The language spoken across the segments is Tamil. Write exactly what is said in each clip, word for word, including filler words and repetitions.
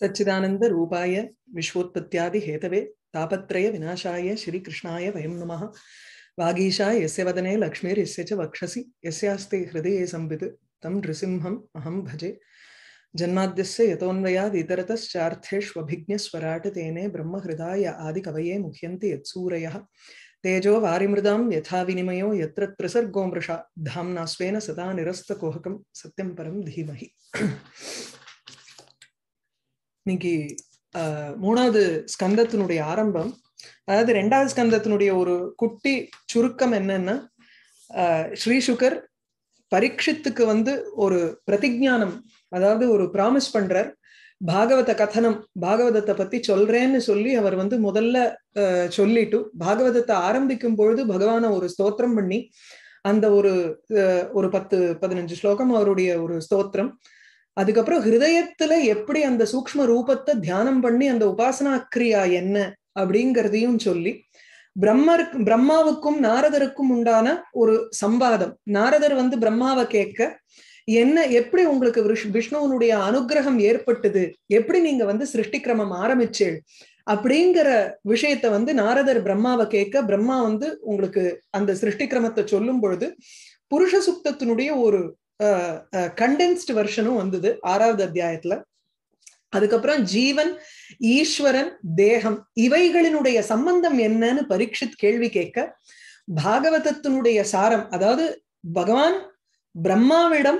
Sachidananda Rupaya Vishwotpatyadi Hetave Tapatraya Vinashaya Shri Krishnaya Vayam Namaha Vagishaya Yasya Vadane Lakshmir Yasya Cha Vakshasi Yasyaste Hridaye Sambhid Tam Drisimham Aham Bhaje Janmadhyasya Yatonvaya Ditaratas Chartheshwabhignya Swarata Tene Brahma Hridaya Adi Kavaye Mukhyanti Yatsurayaha Tejo Varimridam Yatha Vinimayo Yatra Trasar Gombrasha Dhamna Svena Sada Nirasta Kohakam Satyam Param Dhimahi. Niki Muna the Skandatunudi Arambam, other Renda Skandatunudi or Kutti Churukam and Nana Sri Shukar Parikshit Kavand or Pratigyanam, Ada or Promise Pandra, Bhagavata Kathanam, Bhagavata Pati Cholren is only our one to Modala Cholitu, Bhagavata Arambikum Bordu, Bhagavana or Stotram Bandi, and the Uru Pat Padanj Slokam or Udia or Stotram. Adikapra Hridayatala Yepri and the Sukshma Rupata Dhyanam Bandi and the Upasana Kriya Yen Abdin Gardium Choli Brahma Brahmavakum Naradakum Mundana or Sambadam Naradar one the Brahmava Keka Yen Yepri Unglaka Vishnu Nudia Anugraham Yerpatade Yeprininga on the Srishtikrama Maramichel Abdingara Visheta on the Naradar Brahmava Keka Brahma on the Unglaka and the Srishtikramata Cholum Burdu Purusha Sukta Tunudia or Uh, uh, condensed version on the Ara the Diatla Adakapra Jeevan, Ishwaran, Deham, Ivaigalinudea, Samanda Menan, Parikshit Kelvi Keka, Bhagavatunudea Saram, Ada, Bhagavan, Brahma Vidam,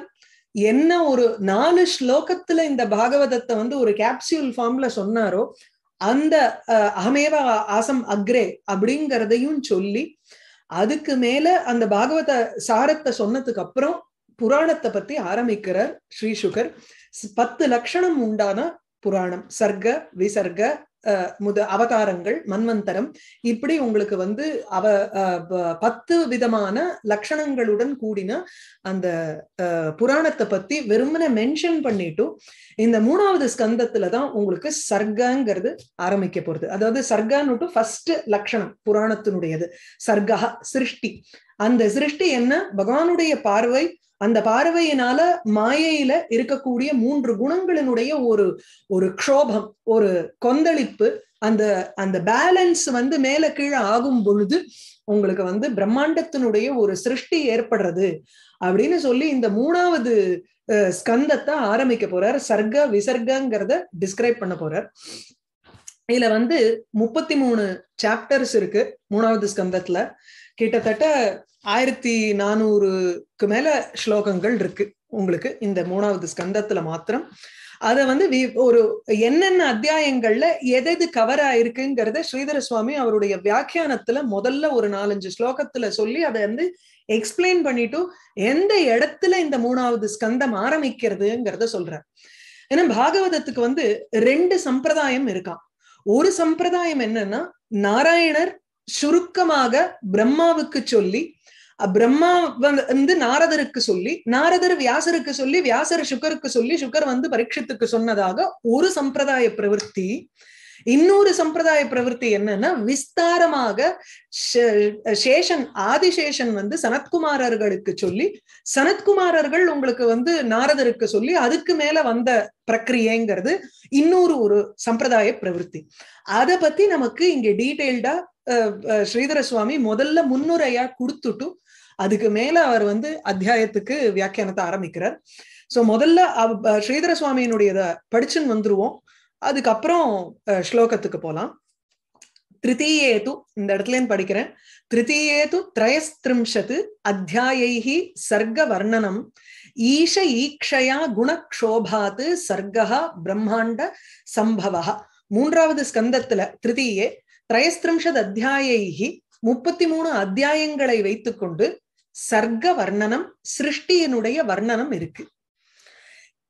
Yenna or Nalish Lokatla in the Bhagavatatanda or a capsule formula Sonaro, and the Ameva Asam Agre, Abdingar the Yun Choli, Adakamela, and the Bhagavata Sarat the Sonatakapro. Puranatha Patti Aramikara, Sri Shukar, Path Lakshana Mundana, Puranam, Sarga, Visarga, uh, Muda Avatarangal, Manmantaram, Ipudi Unglakavandu, Ava Path Vidamana, Lakshanangaludan Kudina, and the uh, Puranatha Patti, Virumana mentioned Panditu, in the Muna of the Skandatalada, Unglaka Sargangarde, Aramikapurd, other the Sarganutu, first Lakshana, Puranathunude, Sargaha, Srishti, and the Srishti Enna, Bhagavanudaya Parvai. And the Paravayanala, Mayaila, Irkakudia, Mundru Gunangalanudea, or or Krobham, or Kondalip, and the and the balance when the Melakira Agum Buldu, Unglakavanda, Brahmandatunudea, or Srishti Erpadrade. Abdin is only in the Muna with the Skandata, Aramikapora, Sarga, Visargangarda, describe Panapora. Ilavande, Mupatimuna, chapter circuit, Muna of the Skandatla. Kitatata Ayrti Nanur Kumela Shlokangal Drik Ungluk in the Muna of the Skandatla Matram. Other one the we or Yen and Adya Engala, Yede the Kavara Irkin Garda, Sridhar Swami, our Vyakanatala, Modala or an Alan Jislokatala Soli, other than the explain Panito, End the Yedatala in the Muna of the Skandam Aramikir and Garda Solra. And a Bhagavatakande, Rend Sampradayam Irka. Ur Sampradayam Enana, Narayanar. Shurukamaga, Brahma Vikacholi, a Brahma and the Narada Kasoli, Narada Vyasar Kasoli, Vyasar Shukar Kasoli, Shukar and the Parikshit Kasunadaga, Uru Sampradaya Pravrti, Inur Sampradaya Pravrti and Vistaramaga, Sheshan Adi Sheshan and the Sanat Kumar Argadikacholi, Sanat Kumar Argal Unglakavanda, Narada Kasoli, Adikamela and the Prakriyangarde, Inuru Sampradaya Pravrti. Adapati Namaki in detailed. Sridhar Swami Modala Munuraya Kurtutu, Adikamela or one the Adhyayataka Vyakanatara Mikra. So Modala Sridhar Swami Nudia, Padichan Mandruo, Adikapro Shlokatakapola, Tritietu, in the Atlan Padikra, Tritietu, Triastrim Shatu, Adhyayehi, Sarga Varnanam, Isha Ikshaya, Guna Kshobhatu, Sargaha, Brahmanda, Sambhavaha, Mundrava the Skandatala, Tritiye. Trayastramshad Adhyayehi, Mupatimuna Adhyayangalai Vaitukundu, Sarga Varnanam, Srishti Nudaya Varnanam Irk.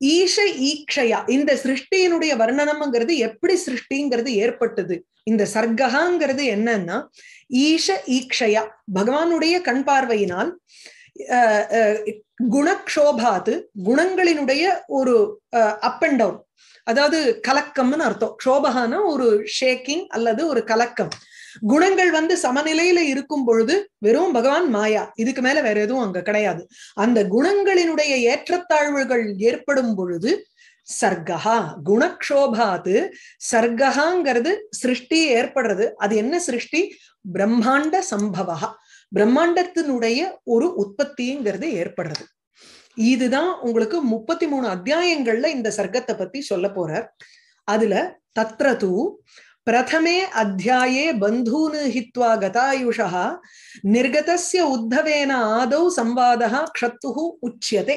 Isha Ikshaya in the Srishti Nudaya Varnanamangardi, Epri Srishtingar the Airpatadi, in the Sargahangar the Enana, Isha Ikshaya, Bhagavanudaya Kanparvainal, Gunak Shobhatu, Gunangalinudaya Uru up and down. Adadu Kalakam and Artho, Shobahana or shaking, Aladu or Kalakam. Gudangal one the Samanila Irkum Burdu, Verum Bhagavan Maya, Idikamela Veredu and Kakadayad. And the Gudangal in Uday Yetratargal Yerpadum Burdu, Sargaha, Gunakshobat, Sargahangarad, Srishti Airpadrad, Adena Srishti, Brahmanda Sambhavaha, Brahmandathanudaya, Uru Utpati and Garde Airpadrad. Idida, Ungluku, Mupatimuna, Diangalda in the Sargatapati Solapora, Adila, Tatratu, Prathame Adhyaye Bandhun Hitwa Gatayushaha, Nirgatasya Uddhavena Ado Sambadaha Kshattuhu Uchyate.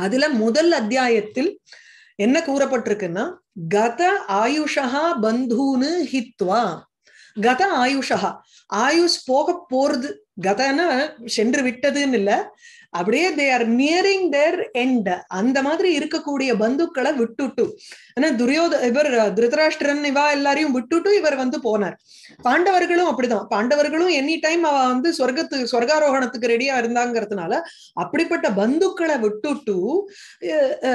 Adila Mudal Adhyayatil Enakura Patrikana Gata Ayushaha Bandhun Hitwa Gata Ayushaha Ayu spoke of Pord Gatana Shendrivitanilla Abde they are nearing their end. And the Madri Irka Kudia Bandukala Vututu. And a Duryo the ever Dhritarashtra Niva Larium Vututu ever one to Ponar. Pandavargalo Aprida Pandavargalo any time on the Sorgat Sorgarohana Gredia Arandangartanala Apripata Bandukala Vututu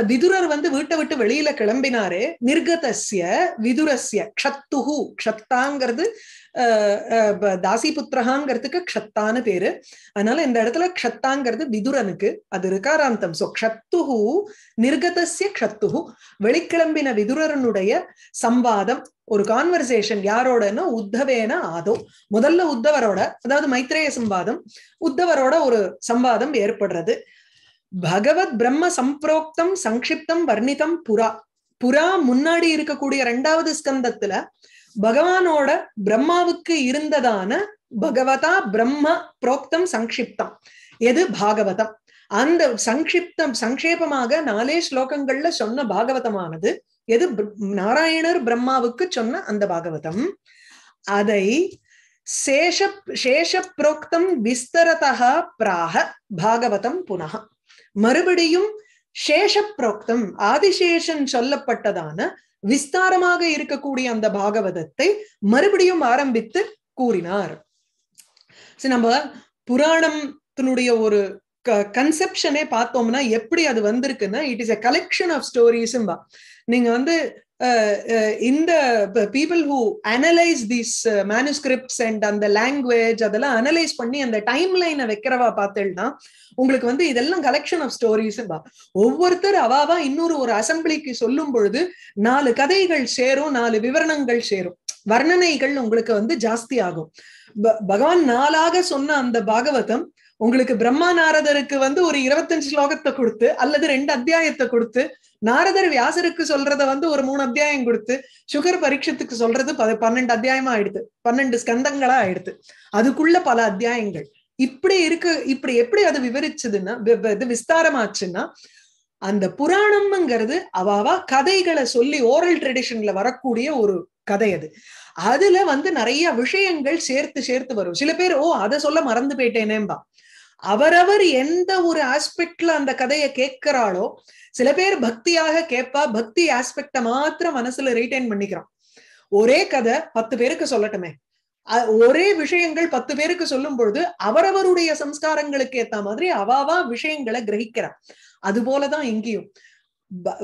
Vidura one the Vuta Vuta Velila Kalambinare Nirgatasya Vidurasya Kshattuhu Kshattangarde Dasi Putraham Gartika Kshattana Pere Anala and Datala Kshattangarde Vidu. Adirakarantham. So Kshattuhu, Nirgatasya Kshattuhu, Velikkalambina Viduranudaya, Sambadam, or conversation, Yarodana, Uddhavena Ado, Mudalla Uddavaroda, the Maitreya Sambadam, Uddavaroda or Sambadam Airpadrade, Bhagavat Brahma Samproktam, Sankshiptam, Varnitam, Pura, Pura, Munadi Irkakudia, Rendavad Skandatila, Bhagavan order, Brahmavukki Irindadana, Bhagavata, Brahma, Proktam, Sankshiptam. Yed Bhagavata and the Sankshiptam Sankshepamaga Nale Shlokangalda Shonna Bhagavatamanad, Yed Narayana Brahma Vukchonna and the Bhagavatam Adai Sesha Shesha Proktam Vistarataha Praha Bhagavatam Punaha Marabadium Shesha Proktam Adisheshan Sholla Patadana Vistaramaga Irkakudi and the Bhagavatate Marabadium Aram Bit Kurinar. Sinamba Puranam Or conception, it is a collection of stories. In the people who analyze these manuscripts and the language, analyze the timeline, it is a collection of stories. Over the inner assembly, it is a collection of stories. உங்களுக்கு பிரம்மா நாரதருக்கு வந்து ஒரு இருபத்தஞ்சு ஸ்லோகத்தை கொடுத்து அல்லது ரெண்டு அத்தியாயத்தை கொடுத்து நாரதர் வியாசருக்கு சொல்றத வந்து ஒரு மூணு அத்தியாயம் கொடுத்து சுகர் பரீட்சத்துக்கு சொல்றது பன்னிரண்டு அத்தியாயமா ஆயிடுது பன்னிரண்டு ஸ்கந்தங்களா ஆயிடுது அதுக்குள்ள பல அத்தியாயங்கள் இப்படி இருக்கு இப்படி எப்படி அது விவரிச்சதுன்னா இது விஸ்தாரமாச்சுன்னா அந்த புராணம்ங்கிறது அவாவா கதைகளை சொல்லி ஓரல் ட்ரெடிஷன்ல வரக்கூடிய ஒரு கதை அது அதுல வந்து நிறைய விஷயங்கள் சேர்த்து சேர்த்து வரும் சில பேர் ஓ அத சொல்ல மறந்து போயிட்டேனேம்பா அவரவர் எந்த ஒரு ஆஸ்பெக்ட்ல அந்த கதையை கேட்கறாளோ சில பேர் பக்தியாக கேட்பா பக்தி ஆஸ்பெக்ட மாத்திரம் மனசுல ரிட்டைன் பண்ணிக்கிறான் ஒரே கதை பத்து பேருக்கு சொல்லட்டுமே ஒரே விஷயங்கள் பத்து பேருக்கு சொல்லும் பொழுது அவரவருடைய சம்ஸ்காரங்களுக்கு ஏத்த மாதிரி அவாவா விஷயங்களை கிரகிக்கிறான் அது போல தான் இங்கேயும்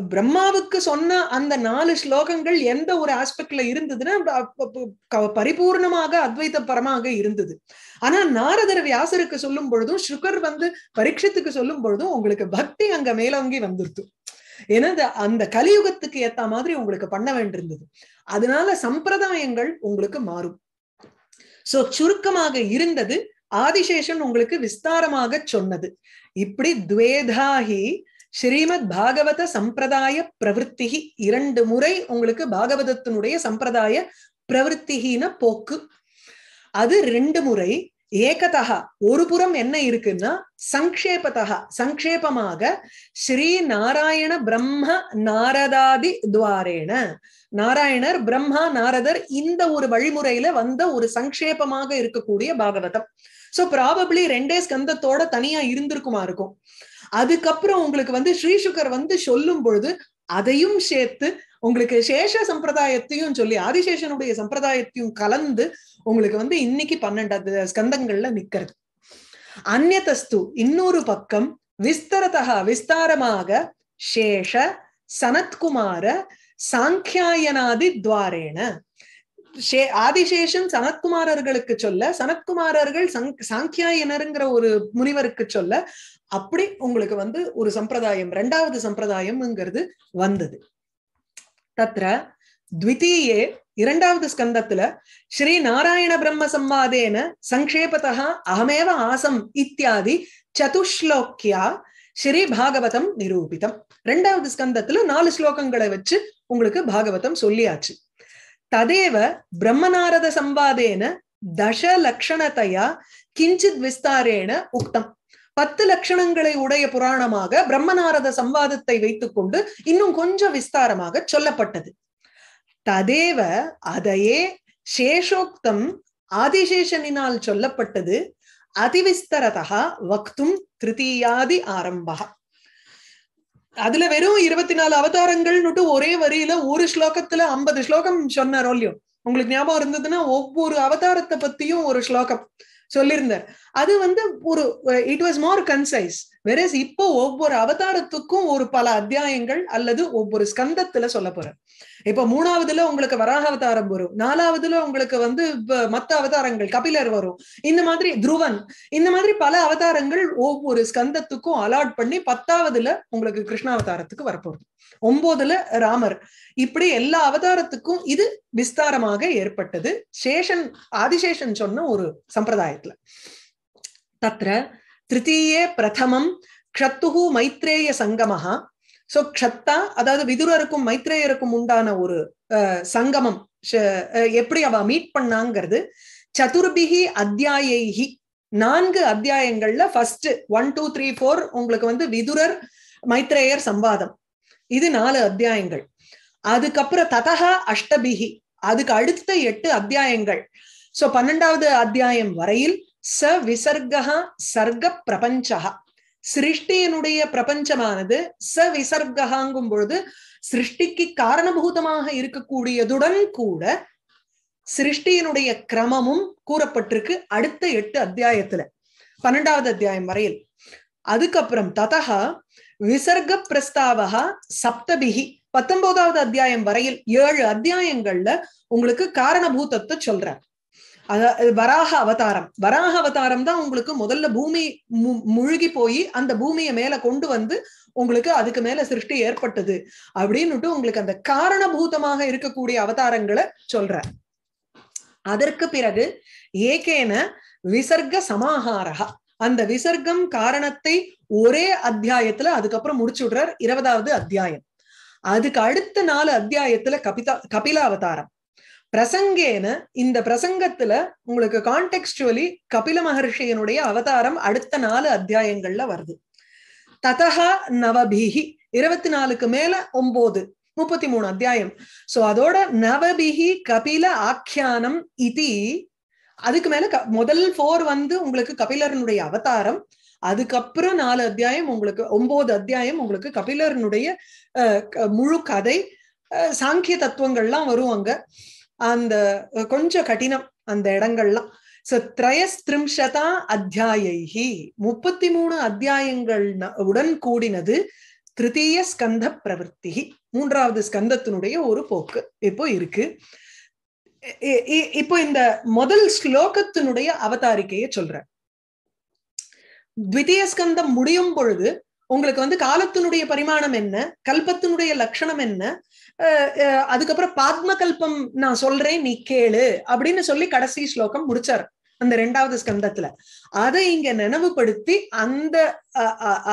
பிரம்மாவுக்கு சொன்ன அந்த நாலு ஸ்லோகங்கள் எந்த ஒரு ஆஸ்பெக்ட்ல இருந்ததுன்னா பரிபூர்ணமாக அத்வைத பரமாக இருந்தது ஆனா நாரதர் வியாசருக்கு சொல்லும் பொழுதும் சுகர் வந்து பரீட்சத்துக்கு சொல்லும் பொழுதும் உங்களுக்கு பக்தி அங்க மேலோங்கி வந்துருது ஏன்னா அந்த கலியுகத்துக்கு ஏத்த மாதிரி உங்களுக்கு பண்ண வேண்டியிருந்தது அதனால சம்பிரதாயங்கள் உங்களுக்கு மாறும் சோ சுருக்கமாக இருந்தது ஆதிசேஷன் உங்களுக்கு விஸ்தாரமாக சொன்னது இப்படி த்வேதாஹி Shrimad Bhagavata Sampradaya Pravrittihi Irandu Murai Unglika Bhagavatunudaya Sampradaya Pravrittihi na Poku Adi Rindu Murai Ekataha Urupuram Enna Irkuna Sankshepataha Sankshepamaga Shri Narayana Brahma Naradadi Dwarena Narayana Brahma Naradar in the Urubali Muraila Vanda Ur Sankshepamaga Irkakudia Bhagavatam. So probably Rendes Kanda Thoda Tania Irindrukumarko. அதுக்கப்புறம் உங்களுக்கு வந்து ஸ்ரீ சுகர் வந்து சொல்லும் பொழுது அதையும் சேர்த்து உங்களுக்கு சேஷ சம்பிரதாயத்தையும் சொல்லி ஆதிசேஷனுடைய சம்பிரதாயத்தையும் கலந்து உங்களுக்கு வந்து இன்னைக்கு பன்னிரண்டு ஸ்கந்தங்கள்ல நிக்கிறது அன்யதஸ்து இன்னொரு பக்கம் விஸ்தரதஹ விஸ்தாரமாக சேஷ சனத்குமார சாங்கியாயனாதி துவாரேன ஆதிசேஷன் சனத்குமாரர்களுக்கு சொல்ல சனத்குமாரர்கள் சாங்கியாயனர்ங்கற ஒரு முனிவருக்கு சொல்ல அப்படி உங்களுக்கு வந்து ஒரு சம்பிரதாயம் இரண்டாவது சம்பிரதாயம்ங்கிறது வந்தது. தத்ர த்விதீயே இரண்டாவது ஸ்கந்தத்துல ஸ்ரீ நாராயண பிரம்ம சம்வாதேன சங்கேபதஹ அஹமேவ ஆசம் இத்தியாதி சதுஷ்லோக்யா ஸ்ரீ பாகவதம் நிரூபிதம். இரண்டாவது ஸ்கந்தத்துல நாலு ஸ்லோகங்களை வச்சு உங்களுக்கு பாகவதம் சொல்லியாச்சு. ததேவ பிரம்மநாரத சம்வாதேன தச லக்ஷணத்தையா கிஞ்சித் விஸ்தாரேன உக்தம். பத்து லட்சணங்களை உடைய புராணமாக பிரம்மநாரத சம்வாதத்தை வைத்துக் கொண்டு இன்னும் கொஞ்சம் விஸ்தாரமாக சொல்லப்பட்டது. ததேவ அதையே சேஷோக்தம் ஆதிசேஷனினால் சொல்லப்பட்டது. அதிவிஸ்தரதா வக்தும் திருத்தீயாதி ஆரம்பா. அதுல வெறும் இருபத்தி நாலு அவதாரங்கள்னுட்டு ஒரே வரியில ஒரு ஸ்லோகத்துல ஐம்பது ஸ்லோகம் சொன்னாரோ இல்லையோ, உங்களுக்கு ஞாபகம் இருந்ததுன்னா ஒவ்வொரு அவதாரத்தை பத்தியும் ஒரு ஸ்லோகம் சொல்லியிருந்தார். அது வந்து ஒரு இட் வாஸ் மோர் கன்சைஸ். வேற இப்போ ஒவ்வொரு அவதாரத்துக்கும் ஒரு பல அத்தியாயங்கள் அல்லது ஒவ்வொரு ஸ்கந்தத்துல சொல்ல போறார். இப்ப மூணாவதுல உங்களுக்கு வராக அவதாரம் வரும், நாலாவதுல உங்களுக்கு வந்து மத்த அவதாரங்கள் கபிலர் வரும், இந்த மாதிரி துருவன், இந்த மாதிரி பல அவதாரங்கள் ஒவ்வொரு ஸ்கந்தத்துக்கும் அலாட் பண்ணி பத்தாவதுல உங்களுக்கு கிருஷ்ணாவதாரத்துக்கு வரப்போகுது, ஒன்பதுல ராமர், இப்படி எல்லா அவதாரத்துக்கும் இது விஸ்தாரமாக ஏற்பட்டது சேஷன் ஆதிசேஷன் சொன்ன ஒரு சம்பிரதாயத்துல. தத்ர திருத்தீயே பிரதமம் க்ஷத்துஹு மைத்ரேய சங்கமஹா. சோ க்ஷத்தா அதாவது விதுரருக்கும் மைத்ரேயருக்கும் உண்டான ஒரு சங்கமம், எப்படி அவ மீட் பண்ணாங்கிறது. சதுர்பிஹி அத்தியாயைஹி நான்கு அத்தியாயங்கள்ல first one two three four உங்களுக்கு வந்து விதுரர் மைத்ரேயர் சம்வாதம், இது நாலு அத்தியாயங்கள். அதுக்கப்புறம் ததஹா அஷ்டபிஹி அதுக்கு அடுத்த எட்டு அத்தியாயங்கள். சோ பன்னெண்டாவது அத்தியாயம் வரையில் ச விசர்கஹா சர்க பிரபஞ்சஹா சிருஷ்டியினுடைய பிரபஞ்சமானது ச விசர்கஹாங்கும் பொழுது சிருஷ்டிக்கு காரணபூதமாக இருக்கக்கூடியதுடன் கூட சிருஷ்டியினுடைய கிரமமும் கூறப்பட்டிருக்கு அடுத்த எட்டு அத்தியாயத்துல பன்னெண்டாவது அத்தியாயம் வரையில். அதுக்கப்புறம் ததஹா விசர்க பிரஸ்தாவகா சப்தபிஹி பத்தொன்பதாவது அத்தியாயம் வரையில் ஏழு அத்தியாயங்கள்ல உங்களுக்கு காரணபூதத்தை சொல்றார். அதாவது வராக அவதாரம், வராக அவதாரம் தான் உங்களுக்கு முதல்ல பூமி முழுகி போய் அந்த பூமியை மேல கொண்டு வந்து உங்களுக்கு அதுக்கு மேல சிருஷ்டி ஏற்பட்டது அப்படின்னுட்டு உங்களுக்கு அந்த காரணபூதமாக இருக்கக்கூடிய அவதாரங்களை சொல்ற. அதற்கு பிறகு ஏகேன விசர்க சமாஹாரகா அந்த விசர்க்கம் காரணத்தை ஒரே அத்தியாயத்துல அதுக்கப்புறம் முடிச்சுடுறார் இருபதாவது அத்தியாயம். அதுக்கு அடுத்த நாலு அத்தியாயத்துல கபிதா கபில அவதாரம் பிரசங்கேன இந்த பிரசங்கத்துல உங்களுக்கு கான்டெக்சுவலி கபில மகர்ஷியனுடைய அவதாரம் அடுத்த நாலு அத்தியாயங்கள்ல வருது. ததஹா நவபிஹி இருபத்தி நாலுக்கு மேல ஒன்பது முப்பத்தி மூணு அத்தியாயம். சோ அதோட நவபிஹி கபில ஆக்கியானம் இதி அதுக்கு மேல முதல் போர் வந்து உங்களுக்கு கபிலரனுடைய அவதாரம், அதுக்கப்புறம் நாலு அத்தியாயம் உங்களுக்கு ஒன்பது அத்தியாயம் உங்களுக்கு கபிலரனுடைய முழு கதை, சாங்கிய தத்துவங்கள்லாம் வருவாங்க, அந்த கொஞ்சம் கடினம் அந்த இடங்கள்லாம். சோ திரயஸ்திரிம்சதா அத்தியாயி முப்பத்தி மூணு அத்தியாயங்கள் உடன் கூடினது திருத்தீய ஸ்கந்த பிரவருத்தி மூன்றாவது ஸ்கந்தத்தினுடைய ஒரு போக்கு இப்போ இருக்கு. இப்போ இந்த முதல் ஸ்லோகத்தினுடைய அவதாரிக்கையை சொல்ற. த்விதீய ஸ்கந்தம் முடியும் பொழுது உங்களுக்கு வந்து காலத்தினுடைய பரிமாணம் என்ன, கல்பத்தினுடைய லட்சணம் என்ன, அதுக்கப்புறம் பாத்ம கல்பம் நான் சொல்றேன் நீ கேளு அப்படின்னு சொல்லி கடைசி ஸ்லோகம் முடிச்சார் அந்த ரெண்டாவது ஸ்கந்தத்துல. அதை இங்க நினைவுபடுத்தி அந்த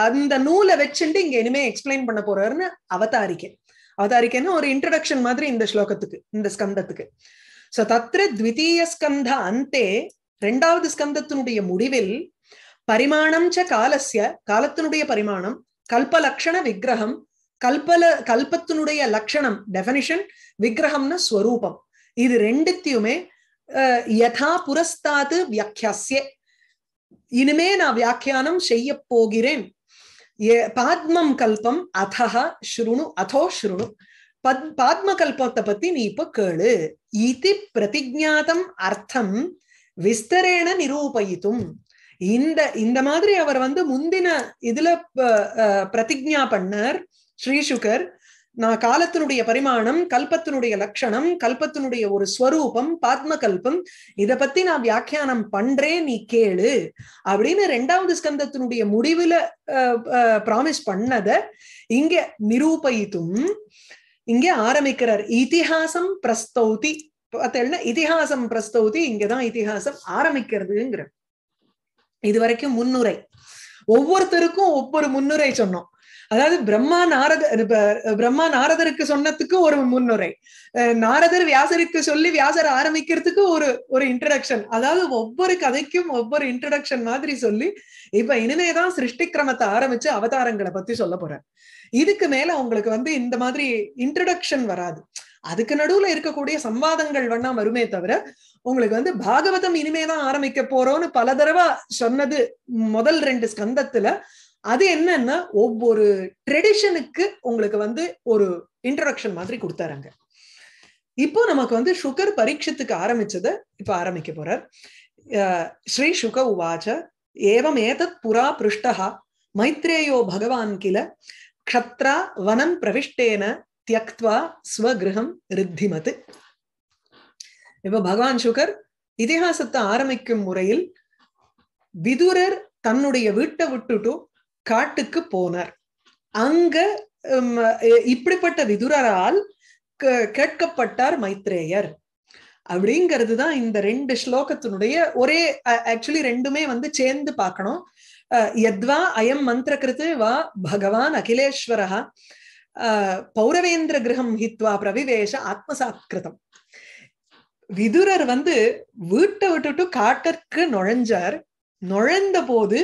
அந்த நூலை வச்சுட்டு இங்க இனிமே எக்ஸ்பிளைன் பண்ண போறாருன்னு அவதாரிக்கை. அவதாரிக்கைன்னு ஒரு இன்ட்ரடக்ஷன் மாதிரி இந்த ஸ்லோகத்துக்கு இந்த ஸ்கந்தத்துக்கு. சோ தத்ர த்விதீய ஸ்கந்த அந்தே ரெண்டாவது ஸ்கந்தத்தினுடைய முடிவில் பரிமாணம் ச காலஸ்ய காலத்தினுடைய பரிமாணம், கல்பலக்ஷண விக்கிரகம் கல்பல கல்பத்தினுடைய லட்சணம் டெஃபினிஷன், விக்கிரகம்னா ஸ்வரூபம், இது ரெண்டுத்தையுமே யதா புரஸ்தாது வியாக்கியாஸ்ய இனிமே நான் வியாக்கியானம் செய்ய போகிறேன். பாத்மம் கல்பம் அதஹா ஸ்ருணு அதோ ஸ்ருணு பத் பாத்ம கல்பத்தை பத்தி நீ இப்ப கேளு. இதி பிரதிஜாதம் அர்த்தம் விஸ்தரேண நிரூபயித்தும் இந்த இந்த மாதிரி அவர் வந்து முந்தின இதுல பிரதிஜா பண்ணார் Sri Sukar. Na Kalathunudiya Parimanam, Kalpathunudiya Lakshanam, Kalpathunudiya Oru Swarupam, Padma Kalpam, Idha Patti Na Vyakhyanam Pandre Ni Kelu. Abdinu Rendavadhu Skandhathunudiya Mudivila promise Pannadha, Inge Nirupayithum, Inge Aramikkarar, Ithihasam Prastauti. Patel na Ithihasam Prastauti, Inge Thaan Ithihasam Aramikkiradhu. Idu Varaikkum Munnurai. ஒவ்வொருத்தருக்கும் ஒவ்வொரு முன்னுரை சொன்னோம். அதாவது பிரம்மா நாரத பிரம்மா நாரதருக்கு சொன்னதுக்கு ஒரு முன்னுரை, நாரதர் வியாசருக்கு சொல்லி வியாசர் ஆரம்பிக்கிறதுக்கு ஒரு ஒரு இன்ட்ரோடக்ஷன். அதாவது ஒவ்வொரு கதைக்கும் ஒவ்வொரு இன்ட்ரோடக்ஷன் மாதிரி சொல்லி இப்ப இனிமேதான் சிருஷ்டி கிரமத்தை ஆரம்பிச்சு அவதாரங்களை பத்தி சொல்ல போறேன். இதுக்கு மேல உங்களுக்கு வந்து இந்த மாதிரி இன்ட்ரோடக்ஷன் வராது. அதுக்கு நடுவுல இருக்கக்கூடிய சம்வாதங்கள் வேணா வருமே தவிர உங்களுக்கு வந்து பாகவதம் இனிமேதான் ஆரம்பிக்க போறோம்னு பல தடவை சொன்னது முதல் ரெண்டு ஸ்கந்தத்துல. அது என்னன்னா ஒவ்வொரு ட்ரெடிஷனுக்கு உங்களுக்கு வந்து ஒரு இன்ட்ரோடக்ஷன் மாதிரி கொடுத்தாராங்க. இப்போ நமக்கு வந்து சுகர் பரீட்சத்துக்கு ஆரம்பிச்சத இப்ப ஆரம்பிக்க போறார். ஸ்ரீ சுக உவாச்ச ஏவம் ஏதத் புரா பிருஷ்டஹா மைத்ரேயோ பகவான் கில க்ஷத்ரா வனம் பிரவிஷ்டேன தியக்த்வா ஸ்வகிருஹம் ரித்திமத். இப்ப பகவான் சுகர் இதிகாசத்தை ஆரம்பிக்கும் முறையில் விதுரர் தன்னுடைய வீட்டை விட்டுட்டு காட்டுக்கு போனார். அங்க இப்படிப்பட்ட விதுரரால் கேட்கப்பட்டார் மைத்ரேயர். அப்படிங்கிறதுதான் இந்த ரெண்டு ஸ்லோகத்தினுடைய ஒரே, ஆக்சுவலி ரெண்டுமே வந்து சேர்ந்து பார்க்கணும். யத்வா அயம் மந்திர கிருத்து வா பகவான் அகிலேஸ்வரஹா பௌரவேந்திர கிரகம் ஹித்வா பிரவிவேஷ ஆத்மசாத்கிருதம். விதுரர் வந்து வீட்டை விட்டுட்டு காட்டிற்கு நுழைஞ்சார். நுழைந்த போது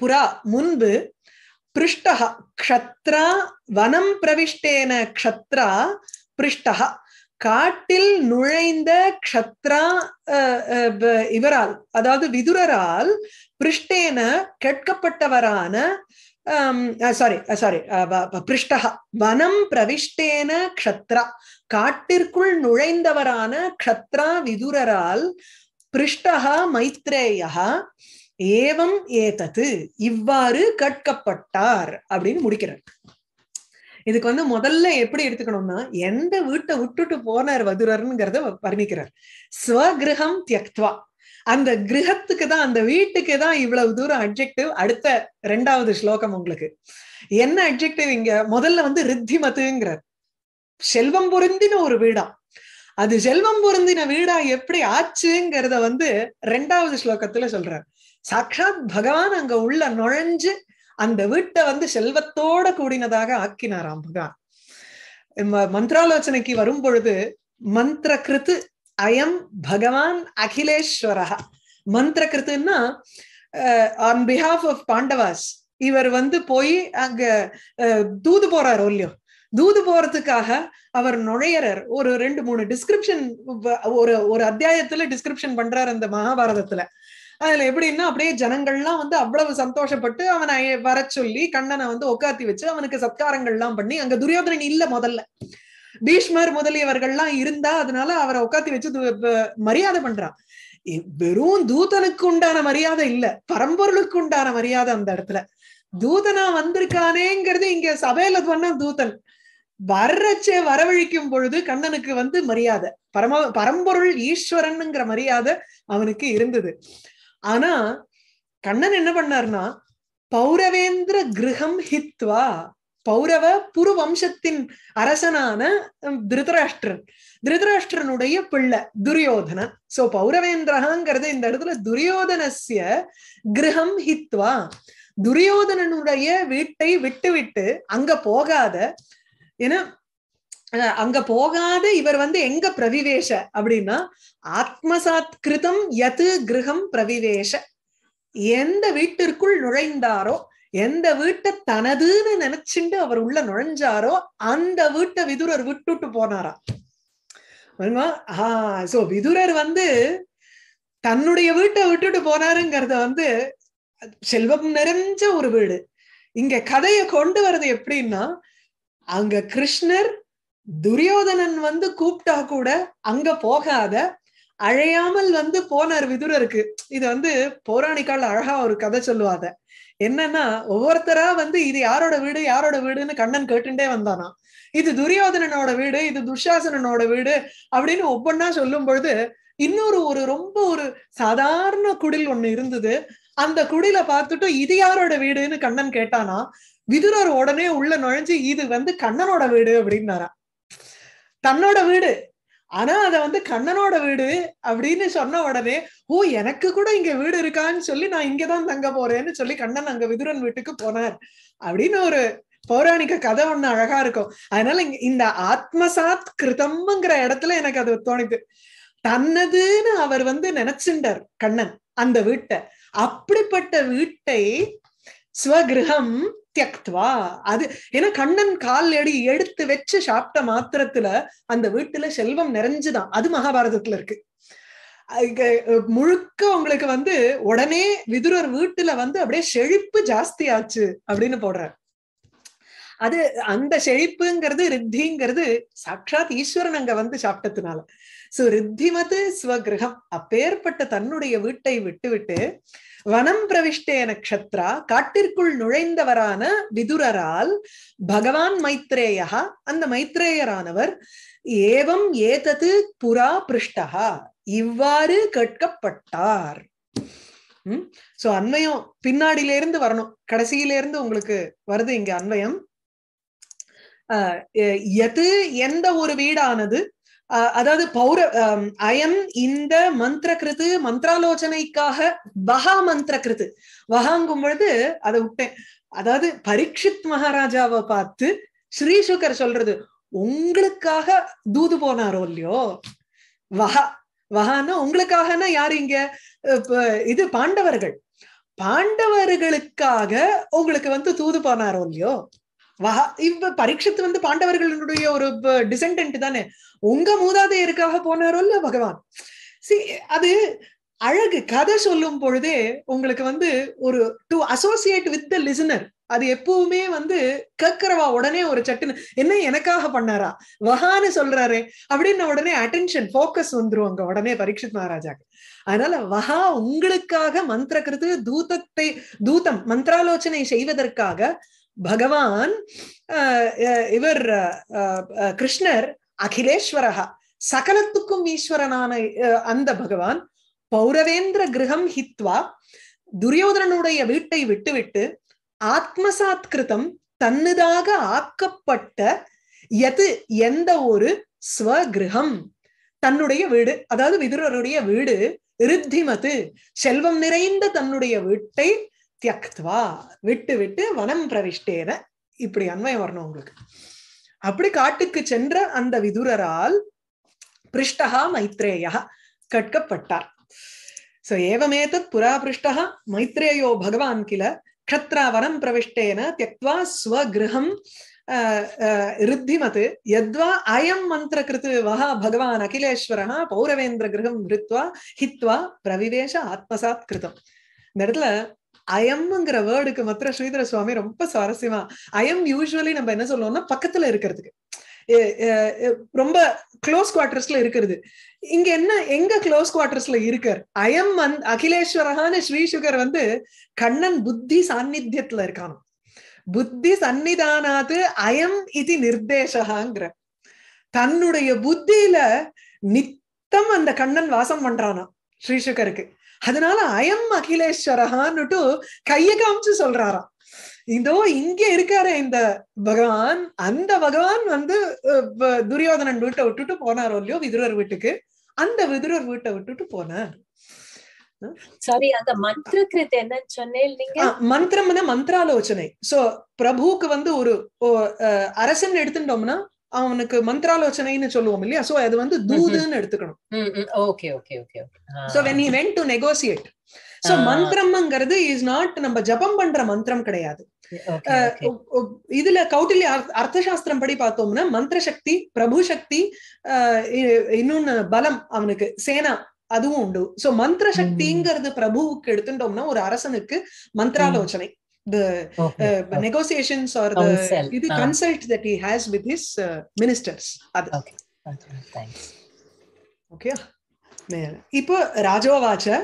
புறா முன்பு பிருஷ்டஹா க்ஷத்ரா வனம் பிரவிஷ்டேன க்ஷத்ரா பிருஷ்டஹா காட்டில் நுழைந்த க்ஷத்ரா இவரால், அதாவது விதுரரால் பிருஷ்டேன கேட்கப்பட்டவரான சாரி சாரி பிருஷ்டஹா வனம் பிரவிஷ்டேன க்ஷத்ரா காட்டிற்குள் நுழைந்தவரான க்ஷத்ரா விதுரரால் பிருஷ்டஹா மைத்ரேயஹா ஏவம் ஏதது இவ்வாறு கேட்கப்பட்டார் அப்படின்னு முடிக்கிறார். இதுக்கு வந்து முதல்ல எப்படி எடுத்துக்கணும்னா எந்த வீட்டை விட்டுட்டு போனார் விதுரர்ங்கிறத வர்ணிக்கிறார். ஸ்வகிருஹம் தியக்த்வா, அந்த கிரகத்துக்கு தான் அந்த வீட்டுக்கு தான் இவ்வளவு தூரம் அட்ஜெக்டிவ். அடுத்த ரெண்டாவது ஸ்லோகம் உங்களுக்கு என்ன அட்ஜெக்டிவ் இங்க முதல்ல வந்து ரித்திமத்துங்கிறார். செல்வம் பொருந்தின ஒரு வீடா, அது செல்வம் பொருந்தின வீடா எப்படி ஆச்சுங்கிறத வந்து ரெண்டாவது ஸ்லோகத்துல சொல்றார். சாட்சாத் பகவான் அங்க உள்ள நுழைஞ்சு அந்த வீட்டை வந்து செல்வத்தோட கூடினதாக ஆக்கினாராம் பகவான். மந்திராலோச்சனைக்கு வரும் பொழுது மந்திர கிருத்து அயம் பகவான் அகிலேஸ்வரஹா, மந்திர கிருத்துன்னா ஆன் பிஹாஃப் ஆஃப் பாண்டவாஸ் இவர் வந்து போய் அங்க தூது போறார் இல்லையோ, தூது போறதுக்காக அவர் நுழையறார். ஒரு ரெண்டு மூணு டிஸ்கிரிப்ஷன் ஒரு ஒரு அத்தியாயத்துல டிஸ்கிரிப்ஷன் பண்றார் அந்த மகாபாரதத்துல. அதுல எப்படின்னா அப்படியே ஜனங்கள்லாம் வந்து அவ்வளவு சந்தோஷப்பட்டு அவனை வர சொல்லி கண்ணனை வந்து உட்காத்தி வச்சு அவனுக்கு சத்காரங்கள்லாம் பண்ணி, அங்க துரியோதனன் இல்ல முதல்ல, பீஷ்மர் முதலியவர்கள்லாம் இருந்தா அதனால அவரை உட்காத்தி வச்சு மரியாதை பண்றான். வெறும் தூதனுக்கு உண்டான மரியாதை இல்ல, பரம்பொருளுக்கு உண்டான மரியாதை. அந்த இடத்துல தூதனா வந்திருக்கானேங்கிறது இங்க சபையில பண்ண தூதன் வர்றச்சே வரவழிக்கும் பொழுது கண்ணனுக்கு வந்து மரியாதை பரம பரம்பொருள் ஈஸ்வரன்ங்கிற மரியாதை அவனுக்கு இருந்தது. ஆனா கண்ணன் என்ன பண்ணார்னா பௌரவேந்திர கிரகம் ஹித்வா, பௌரவ புரு வம்சத்தின் அரசனான திருதராஷ்டிரன், திருதராஷ்டிரனுடைய பிள்ளை துரியோதனன். சோ பௌரவேந்திரகாங்கிறது இந்த இடத்துல துரியோதனஸ்ய கிரகம் ஹித்வா, துரியோதனனுடைய வீட்டை விட்டு விட்டு அங்க போகாத, ஏன்னா அங்க போகாத இவர் வந்து எங்க பிரவிவேஷ அப்படின்னா ஆத்மசாத் கிருதம் யது கிரகம் பிரவிவேஷ, எந்த வீட்டிற்குள் நுழைந்தாரோ எந்த வீட்டை தனதுன்னு நினைச்சுட்டு அவர் உள்ள நுழைஞ்சாரோ அந்த வீட்டை விதுரர் விட்டுட்டு போனாரா. ஆஹ் சோ விதுரர் வந்து தன்னுடைய வீட்டை விட்டுட்டு போனாருங்கிறத வந்து செல்வம் நிறைஞ்ச ஒரு வீடு. இங்க கதையை கொண்டு வர்றது எப்படின்னா அங்க கிருஷ்ணர் துரியோதனன் வந்து கூப்பிட்டா கூட அங்க போகாத அழையாமல் வந்து போனார் விதுரருக்கு. இது வந்து பௌராணிக்கால அழகா ஒரு கதை சொல்லுவாத. என்னன்னா ஒவ்வொருத்தரா வந்து இது யாரோட வீடு யாரோட வீடுன்னு கண்ணன் கேட்டுட்டே வந்தானா, இது துரியோதனனோட வீடு, இது துர்சாசனனோட வீடு அப்படின்னு ஒவ்வொன்னா சொல்லும் பொழுது இன்னொரு ஒரு ரொம்ப ஒரு சாதாரண குடில் ஒண்ணு இருந்தது. அந்த குடில பார்த்துட்டு இது யாரோட வீடுன்னு கண்ணன் கேட்டானா, விதுரர் உடனே உள்ள நுழைஞ்சு இது வந்து கண்ணனோட வீடு அப்படின்னாரா. தன்னோட வீடு ஆனா அத வந்து கண்ணனோட வீடு அப்படின்னு சொன்ன உடனே ஓ எனக்கு கூட இங்க வீடு இருக்கான்னு சொல்லி நான் இங்கதான் தங்க போறேன்னு சொல்லி கண்ணன் அங்க விதுரன் வீட்டுக்கு போனார் அப்படின்னு ஒரு பௌராணிக கதை ஒண்ணு அழகா இருக்கும். அதனால இந்த ஆத்மசாத் கிருதம்ங்கிற இடத்துல எனக்கு அது தோணிது. தன்னதுன்னு அவர் வந்து நினைச்சுட்டார் கண்ணன் அந்த வீட்டை. அப்படிப்பட்ட வீட்டை ஸ்வகிருஹம் தியக்த்வா, அது ஏன்னா கண்ணன் கால் அடி எடுத்து வச்சு சாப்பிட்ட மாத்திரத்துல அந்த வீட்டுல செல்வம் நிறைஞ்சுதான். அது மகாபாரதத்துல இருக்கு முழுக்க. உங்களுக்கு வந்து உடனே விதுரர் வீட்டுல வந்து அப்படியே செழிப்பு ஜாஸ்தி ஆச்சு அப்படின்னு போடுறார். அது அந்த செழிப்புங்கிறது ரித்திங்கிறது சாட்சாத் ஈஸ்வரன் அங்க வந்து சாப்பிட்டதுனால. சோ ரித்திமது ஸ்வகிருஹம், அப்பேற்பட்ட தன்னுடைய வீட்டை விட்டுவிட்டு வனம் பிரவிஷ்டே நக்ஷத்ரா, காட்டிற்குள் நுழைந்தவரான விதுரரால் பகவான் மைத்ரேயா, அந்த மைத்ரேயரானவர் ஏவம் ஏதது புரா பிருஷ்டா, இவ்வாறு கேட்கப்பட்டார். உம் சோ அன்வயம் பின்னாடியில இருந்து வரணும், கடைசியில இருந்து உங்களுக்கு வருது இங்க அன்வயம். ஆஹ் எது எந்த ஒரு வீடானது, அதாவது பௌர அயம் இந்த மந்திர கிருத்து மந்திராலோச்சனைக்காக வகா மந்திர கிருத்து வகாங்கும் பொழுது அதை விட்டேன். அதாவது பரீட்சித் மகாராஜாவை பார்த்து ஸ்ரீசுகர் சொல்றது உங்களுக்காக தூது போனாரோ இல்லையோ, வகா வகான்னா உங்களுக்காகனா யாரு இங்க, இது பாண்டவர்கள், பாண்டவர்களுக்காக உங்களுக்கு வந்து தூது போனாரோ இல்லையோ. வஹா இவ பரீட்சித்து வந்து பாண்டவர்களுடைய ஒரு டிசெண்டன்ட் தானே, உங்க மூதாதையருக்காக போனாரோ இல்ல பகவான். சி அது அழகு. கதை சொல்லும் பொழுதே உங்களுக்கு வந்து ஒரு to associate with the listener. அது எப்பவுமே வந்து கேட்கிறவா உடனே ஒரு சட்டுன்னு என்ன எனக்காக பண்ணாரா வகான்னு சொல்றாரு அப்படின்னு உடனே அட்டென்ஷன் போக்கஸ் வந்துருவாங்க உடனே பரீட்சித் மகாராஜாக்கு. அதனால வஹா உங்களுக்காக மந்திரக்கிறது தூதத்தை தூதம் மந்திராலோசனை செய்வதற்காக பகவான் இவர் கிருஷ்ணர் அகிலேஸ்வரஹா சகலத்துக்கும் ஈஸ்வரனான அந்த பகவான் பௌரவேந்திர கிரகம் ஹித்வா துரியோதனனுடைய வீட்டை விட்டுவிட்டு ஆத்மசாத் கிருதம் தன்னுதாக ஆக்கப்பட்ட எது எந்த ஒரு ஸ்வகிருஹம் தன்னுடைய வீடு, அதாவது விதுரருடைய வீடு, ரித்திமது செல்வம் நிறைந்த தன்னுடைய வீட்டை தியக்த்வா விட்டு விட்டு வனம் பிரவிஷ்டேன, இப்படி அன்வயம் வரணும் உங்களுக்கு. அப்படி காட்டுக்கு சென்ற அந்த விதுரரால் பிருஷ்டஹா மைத்ரேயா கட்கப்பட்டார். சோ ஏவமேதத் புரா பிருஷ்டஹா மைத்ரேயோ பகவான் கிள க்ஷத்ரா வனம் பிரவிஷ்டேன தியக்த்வா ஸ்வகிருஹம் ரித்திமத் யத்வா அயம் மந்திர கிருத் வஹா பகவான் அகிலேஸ்வரஹ பௌரவேந்திர கிரகம் ஹித்வா ஹித்வா பிரவிவேஷ ஆத்மசாத் கிருதம். இந்த இடத்துல அயம்ங்கிற வேர்டுக்கு மாத்திர ஸ்ரீதர சுவாமி ரொம்ப சுவாரஸ்யமா, அயம் யூஸ்வலி நம்ம என்ன சொல்லுவோம்னா பக்கத்துல இருக்கிறதுக்கு, ரொம்ப க்ளோஸ் குவார்டர்ஸ்ல இருக்கிறது. இங்க என்ன எங்க க்ளோஸ் குவார்டர்ஸ்ல இருக்கார் அயம் அகிலேஸ்வரஹான ஸ்ரீசுகர் வந்து கண்ணன் புத்தி சாநித்தியத்துல இருக்கானோ, புத்தி சன்னிதானாது அயம் இது நிர்தேசகாங்கிற தன்னுடைய புத்தியில நித்தம் அந்த கண்ணன் வாசம் பண்றானா ஸ்ரீசுகருக்கு. அதனால அயம் அகிலேஸ்வரஹான்னுட்டு கைய காமிச்சு சொல்றாராம், இதோ இங்க இருக்காரு இந்த பகவான், அந்த பகவான் வந்து துரியோதனன் வீட்டை விட்டுட்டு போனாரோ இல்லையோ விதுரர் வீட்டுக்கு, அந்த விதுரர் வீட்டை விட்டுட்டு போனார். சாரி அந்த மந்திர கிருத் என்னன்னு சொன்னீங்க, மந்திரம்னா மந்திராலோசனை. சோ பிரபுக்கு வந்து ஒரு அரசன் எடுத்துட்டோம்னா அவனுக்கு மந்திராலோசனைன்னு சொல்லுவோம் இல்லையா, சோ அது வந்து தூதுன்னு எடுத்துக்கணும். Okay okay okay okay. So when he went to negotiate, so மந்திரம்ங்கிறது இஸ் நாட் நம்ம ஜபம் பண்ற மந்திரம் கிடையாது. இதுல கௌடில்ய அர்த்தசாஸ்திரம் படி பார்த்தோம்னா மந்திர சக்தி பிரபு சக்தி இன்னொன்னு பலம் அவனுக்கு சேனா அதுவும் உண்டு. சோ மந்திர சக்திங்கிறது பிரபுவுக்கு எடுத்துட்டோம்னா ஒரு அரசனுக்கு மந்திராலோசனை the okay. uh, negotiations or Council. the, the ah. consult that he has with his uh, ministers. Okay. Okay, thanks. Okay. Now, Rajavacha,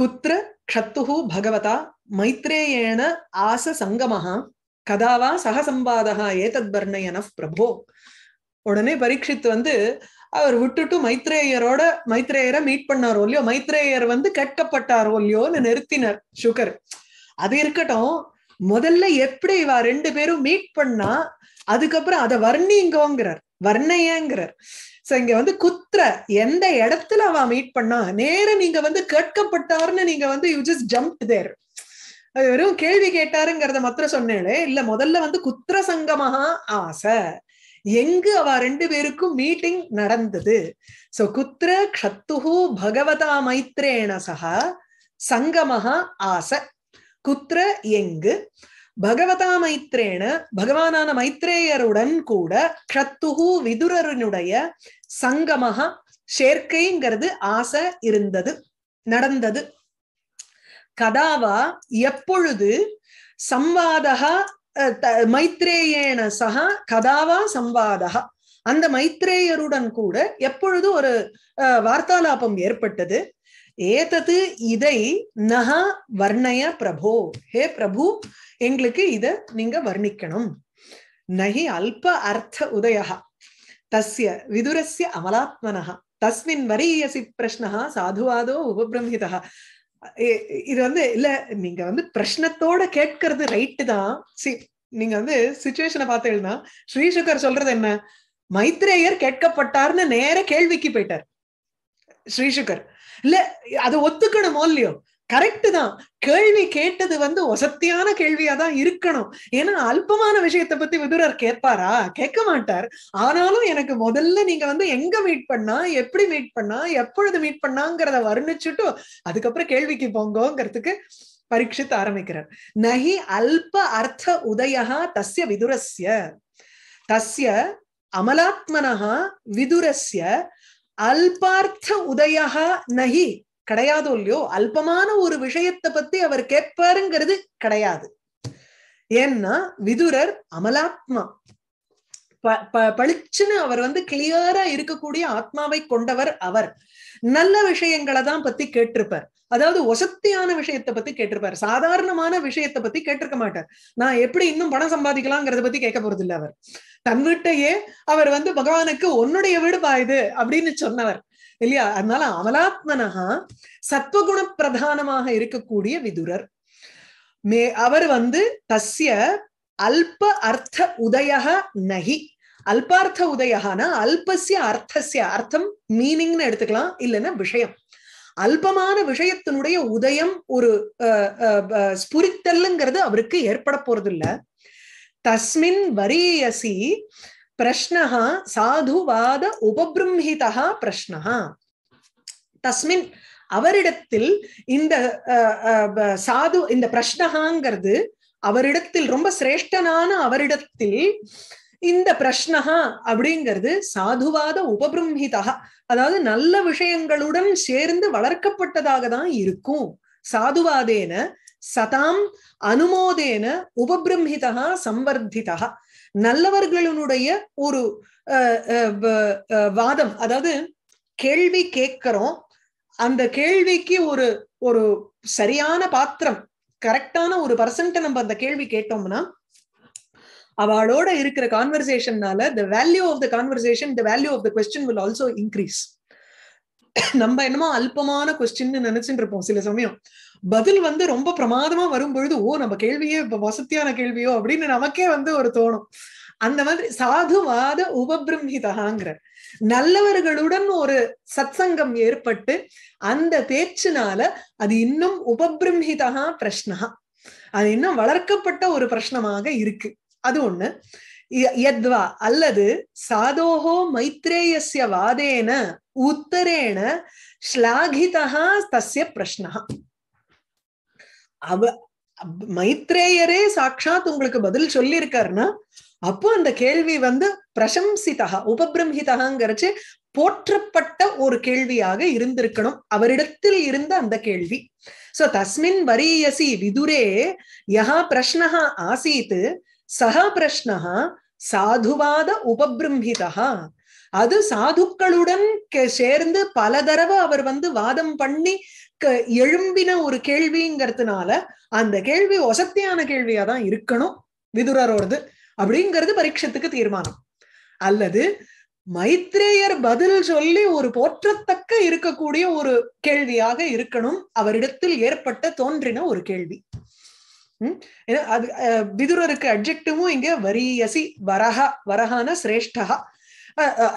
Kutra, Kshattuhu, Bhagavata, ಮೈತ್ರೇಯೇಣ ಆಸ ಸಂಗಮಃ ಕದಾವಾ ಸಹ ಸಂವಾದಃ ಏತದ್ ವರ್ಣಯನಃ ಪ್ರಭೋ. உடனே பரீட்சித் வந்து அவர் விட்டுட்டு மைத்ரேயரோட மைத்ரேயரை மீட் பண்ணாரோ இல்லையோ, மைத்ரேயர் வந்து கட்டப்பட்டாரோ இல்லையோன்னு நிறுத்தினார் சுகர். அது இருக்கட்டும், முதல்ல எப்படி இவா ரெண்டு பேரும் மீட் பண்ணா, அதுக்கப்புறம் அதை வர்ணிங்கோங்கிறார், வர்ணையங்கிறார். சோ இங்க வந்து குத்திர எந்த இடத்துல அவ மீட் பண்ணா, நேர நீங்க வந்து கேட்கப்பட்டாருன்னு நீங்க வந்து யூ ஜஸ்ட் ஜம்ப் தேர். வெறும் கேள்வி கேட்டாருங்கிறத மாத்திரம் சொன்னேனே இல்ல, முதல்ல வந்து குத்திர சங்கமஹா ஆசை, எங்கு அவ ரெண்டு பேருக்கும் மீட்டிங் நடந்தது. சோ குத்திர க்ஷத்துஹு பகவதா மைத்ரேண சஹா சங்கமஹா ஆச. குத்திர எங்கு, பகவதா மைத்ரேண பகவானான மைத்ரேயருடன் கூட, க்ஷத்துஹு விதுரனுடைய சங்கமஹா சேர்க்கைங்கிறது ஆசை இருந்தது, நடந்தது. கதாவா எப்பொழுது, சம்வாதகா மைத்ரேயேன சஹா கதாவா சம்வாதஹ, அந்த மைத்ரேயருடன் கூட எப்பொழுது ஒரு வார்த்தாலாபம் ஏற்பட்டது. ஏதது இதை நஹா வர்ணய பிரபோ, ஹே பிரபு எங்களுக்கு இத நீங்க வர்ணிக்கணும். நஹி அல்ப அர்த்த உதயஹ தஸ்ய விதுரஸ்ய அமலாத்மனஹ தஸ்மின் வரியசி பிரஷ்னஹ சாதுவாதோ உபபிரம்ஹிதஹ. இது வந்து இல்ல, நீங்க வந்து பிரச்சனத்தோட கேட்கறது ரைட்டு தான். சி நீங்க வந்து சிச்சுவேஷனை பார்த்தீங்கன்னா ஸ்ரீசுகர் சொல்றது என்ன, மைத்ரேயர் கேட்கப்பட்டார்னு நேர கேள்விக்கு போயிட்டார் ஸ்ரீசுகர். இல்ல அது ஒத்துக்கணும் இல்லையோ, கரெக்டு தான், கேள்வி கேட்டது வந்து ஒசத்தியான கேள்வியாதான் இருக்கணும். ஏன்னா அல்பமான விஷயத்த பத்தி விதுரர் கேட்பாரா, கேட்க மாட்டார். ஆனாலும் எனக்கு முதல்ல நீங்க வந்து எங்க மீட் பண்ணா, எப்படி மீட் பண்ணா, எப்பொழுது மீட் பண்ணாங்கிறத வர்ணிச்சுட்டு அதுக்கப்புறம் கேள்விக்கு போங்கோங்கிறதுக்கு பரீட்சித் ஆரம்பிக்கிறார். நஹி அல்ப அர்த்த உதயா தஸ்ய விதுரஸ்ய தஸ்ய அமலாத்மனஹா விதுரஸ்ய அல்பார்த்த உதயா நஹி, கிடையாதோ இல்லையோ, அல்பமான ஒரு விஷயத்தை பத்தி அவர் கேட்பாருங்கிறது கிடையாது. ஏன்னா விதுரர் அமலாத்மா, பளிச்சுன்னு அவர் வந்து கிளியரா இருக்கக்கூடிய ஆத்மாவை கொண்டவர். அவர் நல்ல விஷயங்களை தான் பத்தி கேட்டிருப்பார், அதாவது ஒசத்தியான விஷயத்தை பத்தி கேட்டிருப்பார், சாதாரணமான விஷயத்தை பத்தி கேட்டிருக்க மாட்டார். நான் எப்படி இன்னும் பணம் சம்பாதிக்கலாம்ங்கிறத பத்தி கேட்க போறது இல்லை. அவர் தன் வீட்டையே அவர் வந்து பகவானுக்கு உன்னுடைய வீடு பாயுது அப்படின்னு சொன்னவர் இல்லையா. அதனால அமலாத்மனஹா சத்வகுண பிரதானமாக இருக்கக்கூடிய விதுரர் மே அவர் வந்து தஸ்ய அல்ப அர்த்த உதயா நஹி, அல்பார்த்த உதயகானா அல்பஸ்ய அர்த்தஸ்ய, அர்த்தம் மீனிங்னு எடுத்துக்கலாம், இல்லைன்னா விஷயம், அல்பமான விஷயத்தினுடைய உதயம் ஒரு ஸ்புரித்தல்ங்கிறது அவருக்கு ஏற்பட போறது இல்லை. தஸ்மின் வரியசி பிரஷ்னஹா சாதுவாத உபபிரம்ஹிதஹா பிரஷ்னஹா, தஸ்மின் அவரிடத்தில், இந்த சாது இந்த பிரஷ்னஹாங்கிறது அவரிடத்தில் ரொம்ப சிரேஷ்டனான அவரிடத்தில் இந்த பிரஷ்னஹா அப்படிங்கிறது சாதுவாத உபபிரம்ஹிதஹா, அதாவது நல்ல விஷயங்களுடன் சேர்ந்து வளர்க்கப்பட்டதாக தான் இருக்கும். சாதுவாதேன சதாம் அனுமோதேன உபபிரம்ஹிதஹா சம்வர்த்திதஹா, நல்லவர்களுடைய ஒரு வாதம், அதாவது கேள்வி கேட்கிறோம், அந்த கேள்விக்கு ஒரு ஒரு சரியான பாத்திரம், கரெக்டான ஒரு பர்சன்ட்ட நம்ம அந்த கேள்வி கேட்டோம்னா அவளோட இருக்கிற கான்வர்சேஷன்னால the value of the conversation, the value of the question will also increase. நம்ம என்னமோ அல்பமான கொஸ்டின்னு நினைச்சுட்டு இருப்போம், சில சமயம் பதில் வந்து ரொம்ப பிரமாதமா வரும்பொழுது ஓ நம்ம கேள்வியே இப்ப வசதியான கேள்வியோ அப்படின்னு நமக்கே வந்து ஒரு தோணும். அந்த மாதிரி சாதுவாத உபபிரம்ஹிதஹாங்கிற நல்லவர்களுடன் ஒரு சத்சங்கம் ஏற்பட்டு அந்த பேச்சுனால அது இன்னும் உபபிரம்ஹிதஹா பிரஷ்னஹா, அது இன்னும் வளர்க்கப்பட்ட ஒரு பிரஷ்னமாக இருக்கு. அது ஒண்ணு. யத்வா அல்லது சாதோஹோ மைத்ரேயஸ்ய வாதேன உத்தரேண ஸ்லாகிதஹா தஸ்ய பிரஷ்னஹா, அவ மைத்ரேயரே சாட்சாத் உங்களுக்கு பதில் சொல்லியிருக்காருன்னா அப்போ அந்த கேள்வி வந்து பிரசம்சிதஹா உபபிரம்ஹிதஹாங்கிறச்சு போற்றப்பட்ட ஒரு கேள்வியாக இருந்திருக்கணும் அவரிடத்தில் இருந்த அந்த கேள்வி. சோ தஸ்மின் வரியசி விதுரே யஹா பிரஷ்னஹா ஆசீத் சஹா பிரஷ்னஹா சாதுவாத உபபிரம்ஹிதஹா அது சாதுக்களுடன் சேர்ந்து பல தடவை அவர் வந்து வாதம் பண்ணி எழும்பின ஒரு கேள்விங்கிறதுனால அந்த கேள்வி ஒசத்தியான கேள்வியாதான் இருக்கணும் விதுரரோடது அப்படிங்கிறது பரீட்சத்துக்கு தீர்மானம். அல்லது மைத்ரேயர் பதில் சொல்லி ஒரு போற்றத்தக்க இருக்கக்கூடிய ஒரு கேள்வியாக இருக்கணும் அவரிடத்தில் ஏற்பட்ட தோன்றின ஒரு கேள்வி. உம் அது விதுரருக்கு அட்ஜெக்டிவும் இங்க வரியசி வரஹா வரஹான சிரேஷ்டகா.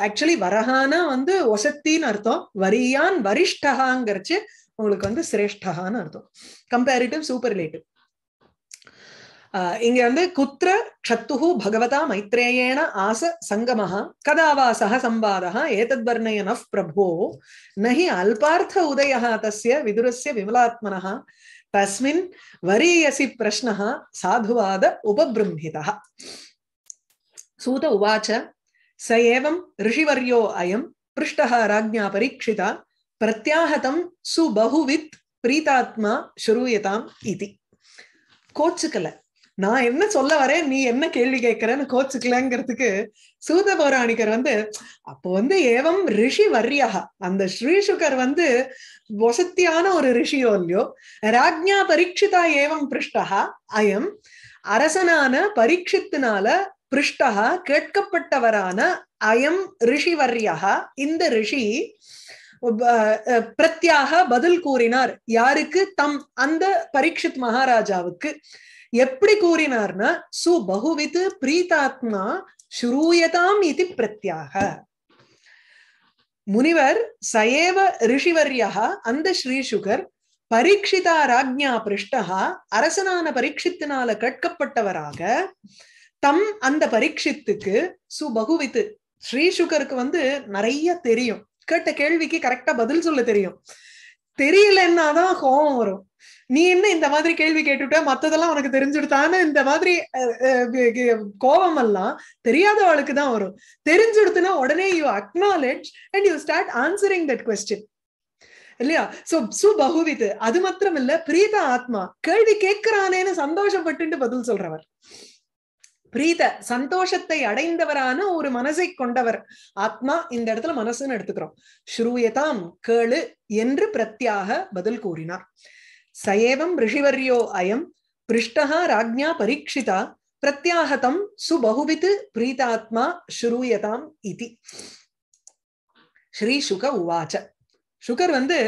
ஆக்சுவலி வரஹானா வந்து ஒசத்தின்னு அர்த்தம், வரியான் வரிஷ்டகாங்கிறச்சு உங்களுக்கு வந்து சிரேஷ்டகான்னு அர்த்தம். Comparative superlative. ஆஹ் இங்க வந்து குத்ர க்ஷத்துஹு பகவதா மைத்ரேயேண ஆச சங்கமஹ கதாவா சஹ சம்பாதஹ ஏதத் வர்ணயன பிரபோ நஹி அல்பார்த்த உதயஹ தஸ்ய விதுரஸ்ய விமலாத்மனஹ தஸ்மின் வரியசி பிரஷ்னஹ சாதுவாத உபப்ரம்ஹிதஹ. சூத உவாச்ச ஸ ஏவம் ரிஷிவர்யோ அயம் பிருஷ்டஹ ராஜ்ஞா பரீக்ஷிதா பிரத்யாஹதம் சுபஹுவித் பிரீதாத்மா ஷுரூயதாம் இதி. கோச்சுக்கல, நான் என்ன சொல்ல வரேன் நீ என்ன கேள்வி கேட்கிறன்னு கோச்சுக்கலங்கிறதுக்கு சூத பௌராணிகர் வந்து அப்போ வந்து ஏவம் ரிஷி வர்யாக அந்த ஸ்ரீசுகர் வந்து வசத்தியான ஒரு ரிஷியோ இல்லையோ, ராஜ்ஞா பரீட்சிதா ஏவம் பிருஷ்டா அயம் அரசனான பரீட்சித்தினால பிருஷ்டா கேட்கப்பட்டவரான அயம் ரிஷி வர்யாக இந்த ரிஷி பிரத்யாக பதில் கூறினார். யாருக்கு? தம் அந்த பரீட்சித் மகாராஜாவுக்கு. எப்படி கூறினார்னா சு பகுவித் பிரீதாத்மா சுரூயதாம் இது பிரத்யாக. முனிவர் சயேவ ரிஷிவர்யாக அந்த ஸ்ரீசுகர் பரீட்சிதா ராஜ்ஞா பிருஷ்டா அரசனான பரீட்சித்தினால கேட்கப்பட்டவராக தம் அந்த பரீட்சித்துக்கு சு பகுவித்து ஸ்ரீசுகருக்கு வந்து நிறைய தெரியும், கேட்ட கேள்விக்கு கரெக்டா பதில் சொல்ல தெரியும். தெரியலன்னாதான் கோபம் வரும். நீ என்ன இந்த மாதிரி கேள்வி கேட்டுட்ட, மத்ததெல்லாம் உனக்கு தெரிஞ்சுடுத்தான்னு இந்த மாதிரி கோபம் எல்லாம் தெரியாதவளுக்கு தான் வரும். தெரிஞ்சுடுத்துனா உடனே you acknowledge and you start answering that question இல்லையா? சோ சுபகுவித்து. அது மாத்திரம் இல்ல, பிரீத ஆத்மா கேள்வி கேட்கிறானேன்னு சந்தோஷப்பட்டு பதில் சொல்றவர், பிரீத சந்தோஷத்தை அடைந்தவரான ஒரு மனசை கொண்டவர். ஆத்மா இந்த இடத்துல மனசுன்னு எடுத்துக்கிறோம். ஸ்ரூயதாம் கேளு என்று பிரத்யாக பதில் கூறினார். சயேவம் ரிஷிவர்யோ அயம் பிருஷ்டஹா ராஜ்ஞா பரீட்சிதா பிரத்யாஹதம் சுபகுவித்து பிரீதாத்மா ஸ்ரூயதாம் இதி. ஸ்ரீ சுக உவாச்ச. சுகர் வந்து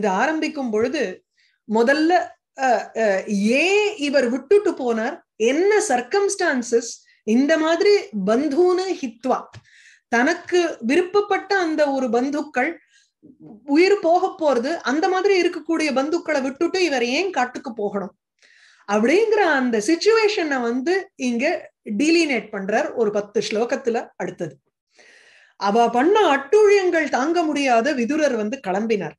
இது ஆரம்பிக்கும் பொழுது முதல்ல ஏன் இவர் விட்டுட்டு போனார், என்ன சர்க்கம்ஸ்டான்சஸ் இந்த மாதிரி பந்துன்னு ஹித்வா தனக்கு விருப்பப்பட்ட அந்த ஒரு பந்துக்கள் உயிர் போக போறது, அந்த மாதிரி இருக்கக்கூடிய பந்துக்களை விட்டுட்டு இவர் ஏன் காட்டுக்கு போகணும் அப்படிங்கிற அந்த சிச்சுவேஷனை வந்து இங்க டீலினேட் பண்றார் ஒரு பத்து ஸ்லோகத்துல. அடுத்தது அவ பண்ண அட்டூழியங்கள் தாங்க முடியாத விதுரர் வந்து கிளம்பினார்.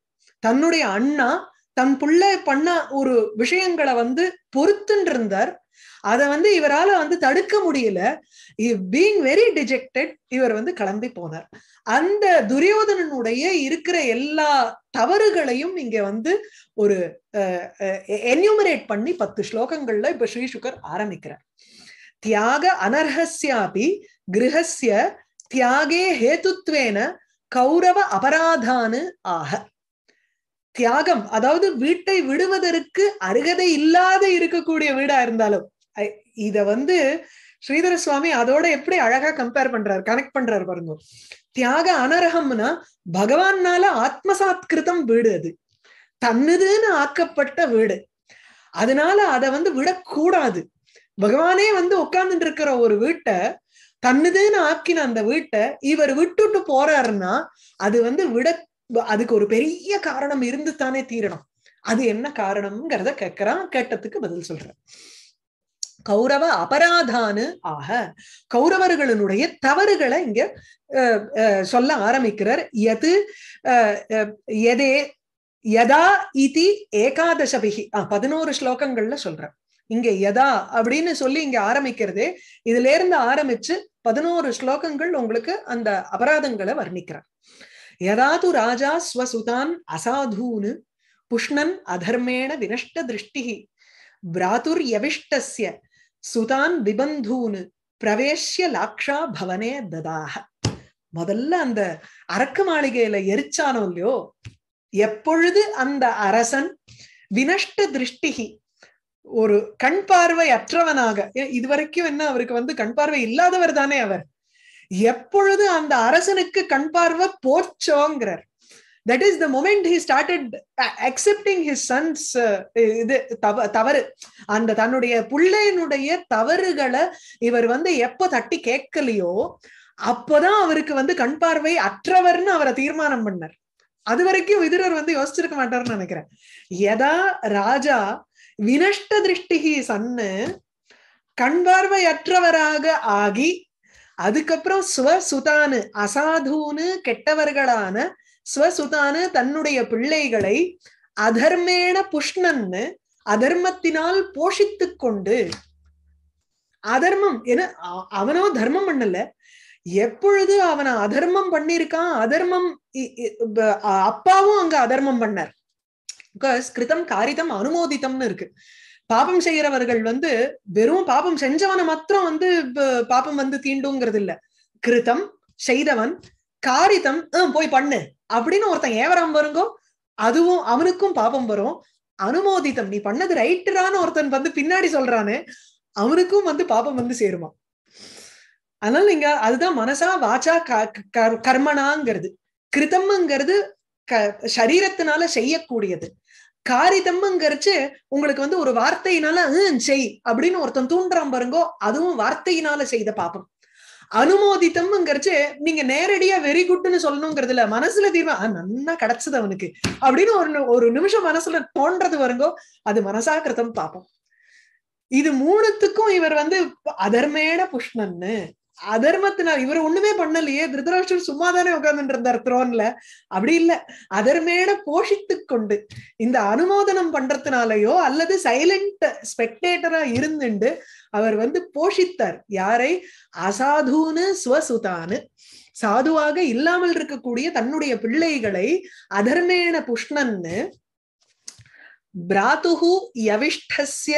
தன்னுடைய அண்ணா தன் புள்ள பண்ண ஒரு விஷயங்களை வந்து பொறுத்துன்னு இருந்தார். அதை வந்து இவரால வந்து தடுக்க முடியல. பீங் வெரி டிஜெக்டட் இவர் வந்து கிளம்பி போனார். அந்த துரியோதனனுடைய இருக்கிற எல்லா தவறுகளையும் இங்க வந்து ஒரு என்யூமரேட் பண்ணி பத்து ஸ்லோகங்கள்ல இப்ப ஸ்ரீசுகர் ஆரம்பிக்கிறார். தியாக அனர்ஹஸ்யாபி கிரகஸ்ய தியாகே ஹேத்துத்வேன கௌரவ அபராதானு ஆக. தியாகம் அதாவது வீட்டை விடுவதற்கு அருகதை இல்லாத இருக்கக்கூடிய வீடா இருந்தாலும் இத வந்து ஸ்ரீதர சுவாமி அதோட எப்படி அழகா கம்பேர் பண்றாரு, கனெக்ட் பண்றாரு பாருங்க. தியாக அனர்ஹம்னா பகவானால ஆத்மசாத்கிருதம் வீடு, அது தன்னுதுன்னு ஆக்கப்பட்ட வீடு, அதனால அதை வந்து விடக்கூடாது. பகவானே வந்து உட்கார்ந்துட்டு இருக்கிற ஒரு வீட்டை தன்னுதுன்னு ஆக்கின அந்த வீட்டை இவர் விட்டுட்டு போறாருன்னா அது வந்து விட அதுக்கு ஒரு பெரிய காரணம் இருந்து தானே தீரணும். அது என்ன காரணம்ங்கிறத கேட்கிறான். கேட்டதுக்கு பதில் சொல்ற கௌரவ அபராதானு ஆக கௌரவர்களுடைய தவறுகளை இங்க சொல்ல ஆரம்பிக்கிறார். எது எதே யதா இதி ஏகாதசபிகி பதினோரு ஸ்லோகங்கள்ல சொல்ற. இங்க யதா அப்படின்னு சொல்லி இங்க ஆரம்பிக்கிறதே, இதுல இருந்து ஆரம்பிச்சு பதினோரு ஸ்லோகங்கள் உங்களுக்கு அந்த அபராதங்களை வர்ணிக்கிறார். யதாது ராஜா ஸ்வசுதான் அசாதூனு புஷ்ணன் அதர்மேண வினஷ்ட திருஷ்டி பிராதுர் யவிஷ்டஸ்ய சுதான் விபந்தூனு பிரவேஷ்ய லாக்ஷா பவனே ததாக. முதல்ல அந்த அரக்க மாளிகையில எரிச்சானோ இல்லையோ, எப்பொழுது அந்த அரசன் வினஷ்ட திருஷ்டிகி ஒரு கண் பார்வை அற்றவனாக, இதுவரைக்கும் என்ன அவருக்கு வந்து கண் பார்வை இல்லாதவர் தானே அவர், எப்பொழுது அந்த அரசனுக்கு கண் பார்வை போச்சோங்கிறார். That is the moment he started accepting his son's uh, tavaru. And the Thanudia Pullainudaya Tavarugala, Ivar one the Yepo thirty kekalio, Apada Avarikovanda Kanparvai, Atravarna or a Thirmanam Bandar. Adavariki Vidura on the Ostrika Matarnanagra. Yada Raja Vinashta Drishtihi Sanne Kanparvai Atravaraga Agi Adikapra Swa Sutana Asadhuna Ketavargalana. Swasutana Tanudaya Pillegalai Adharmena Pushnan Adharmatinal Poshit Kunde Adharmam in Avano Dharma Mandale Yepurdu Avana Adharmam Pandirka Adharmam Apavanga Adharmam Pandar. Because Kritam Karitam Anumoditam Nurk Papam Sayaravargal Vande Berum Papam Senjavana Matra on the Papam and the Tindungradilla Kritam Shaidavan Karitam um Poi Pandne. அப்படினு ஒருத்தன் ஏவரம் வருங்கோ, அதுவும் அவனுக்கும் பாபம் வரும். அனுமோதிதம் நீ பண்ணது ரைட்டரான ஒருத்தன் வந்து பின்னாடி சொல்றானே, அவனுக்கும் வந்து பாபம் வந்து சேருமா. அதனால நீங்க அதுதான் மனசா வாச்சா கர்மனாங்கிறது. கிருதம்ங்கிறது சரீரத்தினால செய்யக்கூடியது. காரிதம்ங்கிறது உங்களுக்கு வந்து ஒரு வார்த்தையினால செய் அப்படினு ஒருத்தன் தூண்டுறான் பாருங்கோ, அதுவும் வார்த்தையினால செய்த பாபம். அனுமோதிதம் அங்கர்ச்சே நீங்க நேரடியா வெரி குட்னு சொல்லணும்ங்கிறதுல மனசுல தீர்மா நன்னா கடச்சது அவனுக்கு அப்படின்னு ஒரு ஒரு நிமிஷம் மனசுல தோன்றது வருங்கோ, அது மனசாக்கிருதம் பாப்போம். இது மூணுத்துக்கும் இவர் வந்து அதர்மேன புஷ்ணன்னு அதர்மத்தினால் இவர் ஒண்ணுமே பண்ணலையே, திருதராஷ்டிரர் சும்மாதானே உட்கார்ந்துட்டு இருந்தார் த்ரோன்ல, அப்படி இல்ல அதர்மேன போஷித்து கொண்டு இந்த அனுமோதனம் பண்றதுனாலயோ அல்லது சைலண்ட் ஸ்பெக்டேட்டரா இருந்துண்டு அவர் வந்து போஷித்தார். யாரை? அசாதுன்னு ஸ்வசுதானு சாதுவாக இல்லாமல் இருக்கக்கூடிய தன்னுடைய பிள்ளைகளை அதர்மேன புஷ்ணன்னு பிராதுஹு யவிஷ்டஸ்ய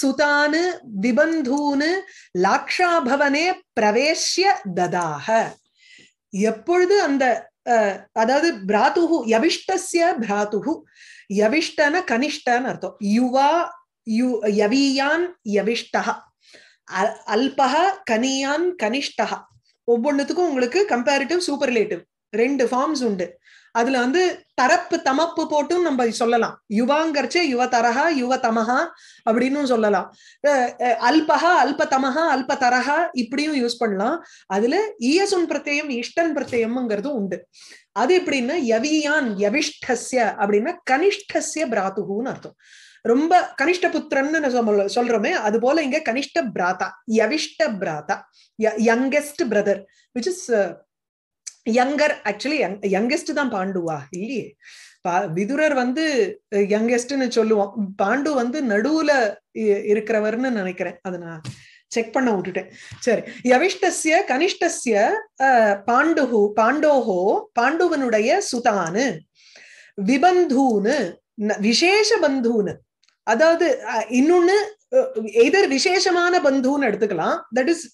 சுதானு விபந்தூனு லாக்ஷாபவனே பிரவேஷ்ய ததாக. எப்பொழுது அந்த அதாவது பிராதுஹு யவிஷ்டஸ்ய பிராதுஹு யவிஷ்டன கனிஷ்டன் அர்த்தம். யுவா யவியான் யவிஷ்டா அல்பஹ கனியான் கனிஷ்டா. ஒவ்வொன்றுத்துக்கும் உங்களுக்கு கம்பேரிட்டிவ் சூப்பர்லேட்டிவ் ரெண்டு ஃபார்ம்ஸ் உண்டு. அதுல வந்து தரப்பு தமப்பு போட்டும் நம்ம சொல்லலாம். யுவாங்கர்ச்சே யுவ தரஹா யுவ தமஹா அப்படின்னு சொல்லலாம். அல்பஹா அல்ப தமஹா அல்ப தரஹா இப்படியும் யூஸ் பண்ணலாம். அதுல ஈயசுன் பிரத்யம் இஷ்டன் பிரத்யம்ங்கிறது உண்டு. அது எப்படின்னா யவியான் யவிஷ்டஸ்ய அப்படின்னா கனிஷ்டஸ்ய பிராதுகுன்னு அர்த்தம். ரொம்ப கனிஷ்ட புத்திரன்னு சொல்ல சொல்றோமே அது போல இங்க கனிஷ்ட பிராதா யவிஷ்ட பிராதா youngest brother which is younger. Actually youngest தான் பாண்டுவா இல்லையே, விதுரர் வந்து யங்கெஸ்ட்னு சொல்லுவோம், பாண்டு வந்து நடுவுல இருக்கிறவர்னு நினைக்கிறேன், அதை நான் செக் பண்ண விட்டுட்டேன். சரி, யவிஷ்டஸ்ய கனிஷ்டஸ்ய பாண்டுஹு பாண்டோஹோ பாண்டுவனுடைய சுதானு விபந்தூனு விசேஷ பந்தூனு. அதாவது இன்னொன்னு எதர் விசேஷமான பந்தூன்னு எடுத்துக்கலாம், தட் இஸ்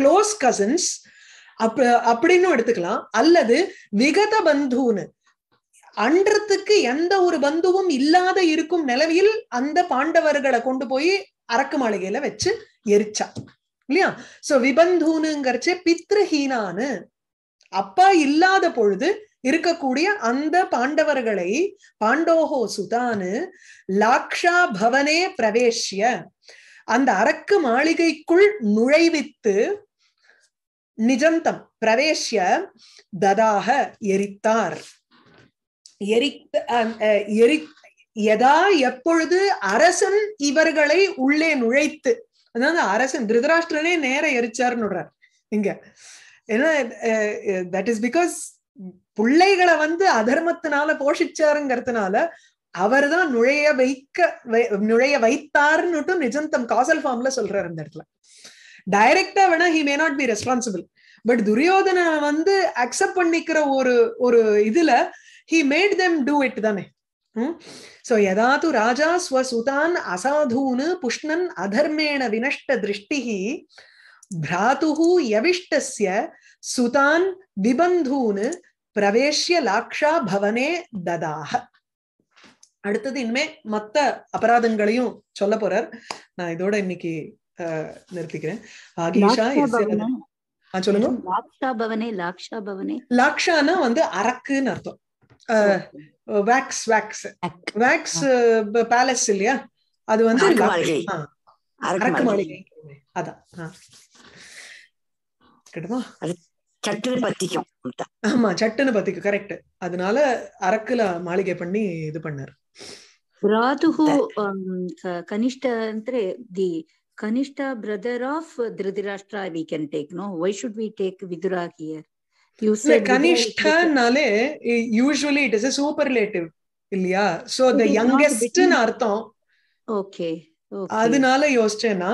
க்ளோஸ் கசின்ஸ் அப்ப அப்படின்னு எடுத்துக்கலாம், அல்லது விகத பந்துன்னு அன்றத்துக்கு எந்த ஒரு பந்துவும் இல்லாத இருக்கும் நிலவில் அந்த பாண்டவர்களை கொண்டு போய் அரக்கு மாளிகையில வச்சு எரிச்சா இல்லையா. சோ விபந்தூனுங்கிறச்சே பித்ருஹீனானு அப்பா இல்லாத பொழுது இருக்கக்கூடிய அந்த பாண்டவர்களை பாண்டோஹோ சுதானு லாக்ஷா பவனே பிரவேஷ்ய அந்த அரக்கு மாளிகைக்குள் நுழைவித்து நிஜந்தம் பிரவேஷ்ய ததாக எரித்தார். எரி எதா எப்பொழுது அரசன் இவர்களை உள்ளே நுழைத்து, அதாவது அரசன் திருதராஷ்டிரனே நேர எரிச்சார்னு இங்க ஏன்னா தட் இஸ் பிகாஸ் பிள்ளைகளை வந்து அதர்மத்தினால போஷிச்சாருங்கிறதுனால அவர்தான் நுழைய வைக்க நுழைய வைத்தார்னுட்டு நிஜந்தம் காசல் ஃபார்ம்ல சொல்றாரு அந்த இடத்துல. டைரக்டா வேணா he may not be responsible, but Duryodhana வந்து அக்செப்ட் பண்ணிக்கிற ஒரு ஒரு இதுல he made them two it தானே. சோ யதாது ராஜா ஸ்வசுதான் அசாதூனு புஷ்ணன் அதர்மேண வினஷ்ட திருஷ்டிஹி भ्रातुः यविष्टस्य सुतान् विबन्धून् प्रवेश्य लाक्षा भवने ददाह. அடுத்தது இனிமே மற்ற அபராதங்களையும் சொல்ல போறார். நான் இதோட இன்னைக்கு நிறுத்திக்கிறேன். ஆகிஷா சொல்லுங்க. லாக்ஷா பவனே லாக்ஷா பவனே லாக்ஷானா வந்து அரக்குன்னு அர்த்தம். வேக்ஸ் வேக்ஸ் வேக்ஸ் பேலஸ் இல்லையா, அது வந்து அரக்கு மாளிகை. அதான் கேட்டமா, சட்டுன்னு பத்திக்கும். ஆமா, சட்டுன்னு பத்திக்கும், கரெக்ட். அதனால அரக்குல மாளிகை பண்ணி இது பண்ணார். பிராதுஹு கனிஷ்ட ಅಂದ್ರೆ தி கனிஷ்ட brother of Dhritarashtra we can take, no? Why should we take Vidura here? You said கனிஷ்ட நாலே usually it is a superlative இல்லையா, so the youngest ன்னு அர்த்தம். Okay, அதனால யோசிச்சேன்னா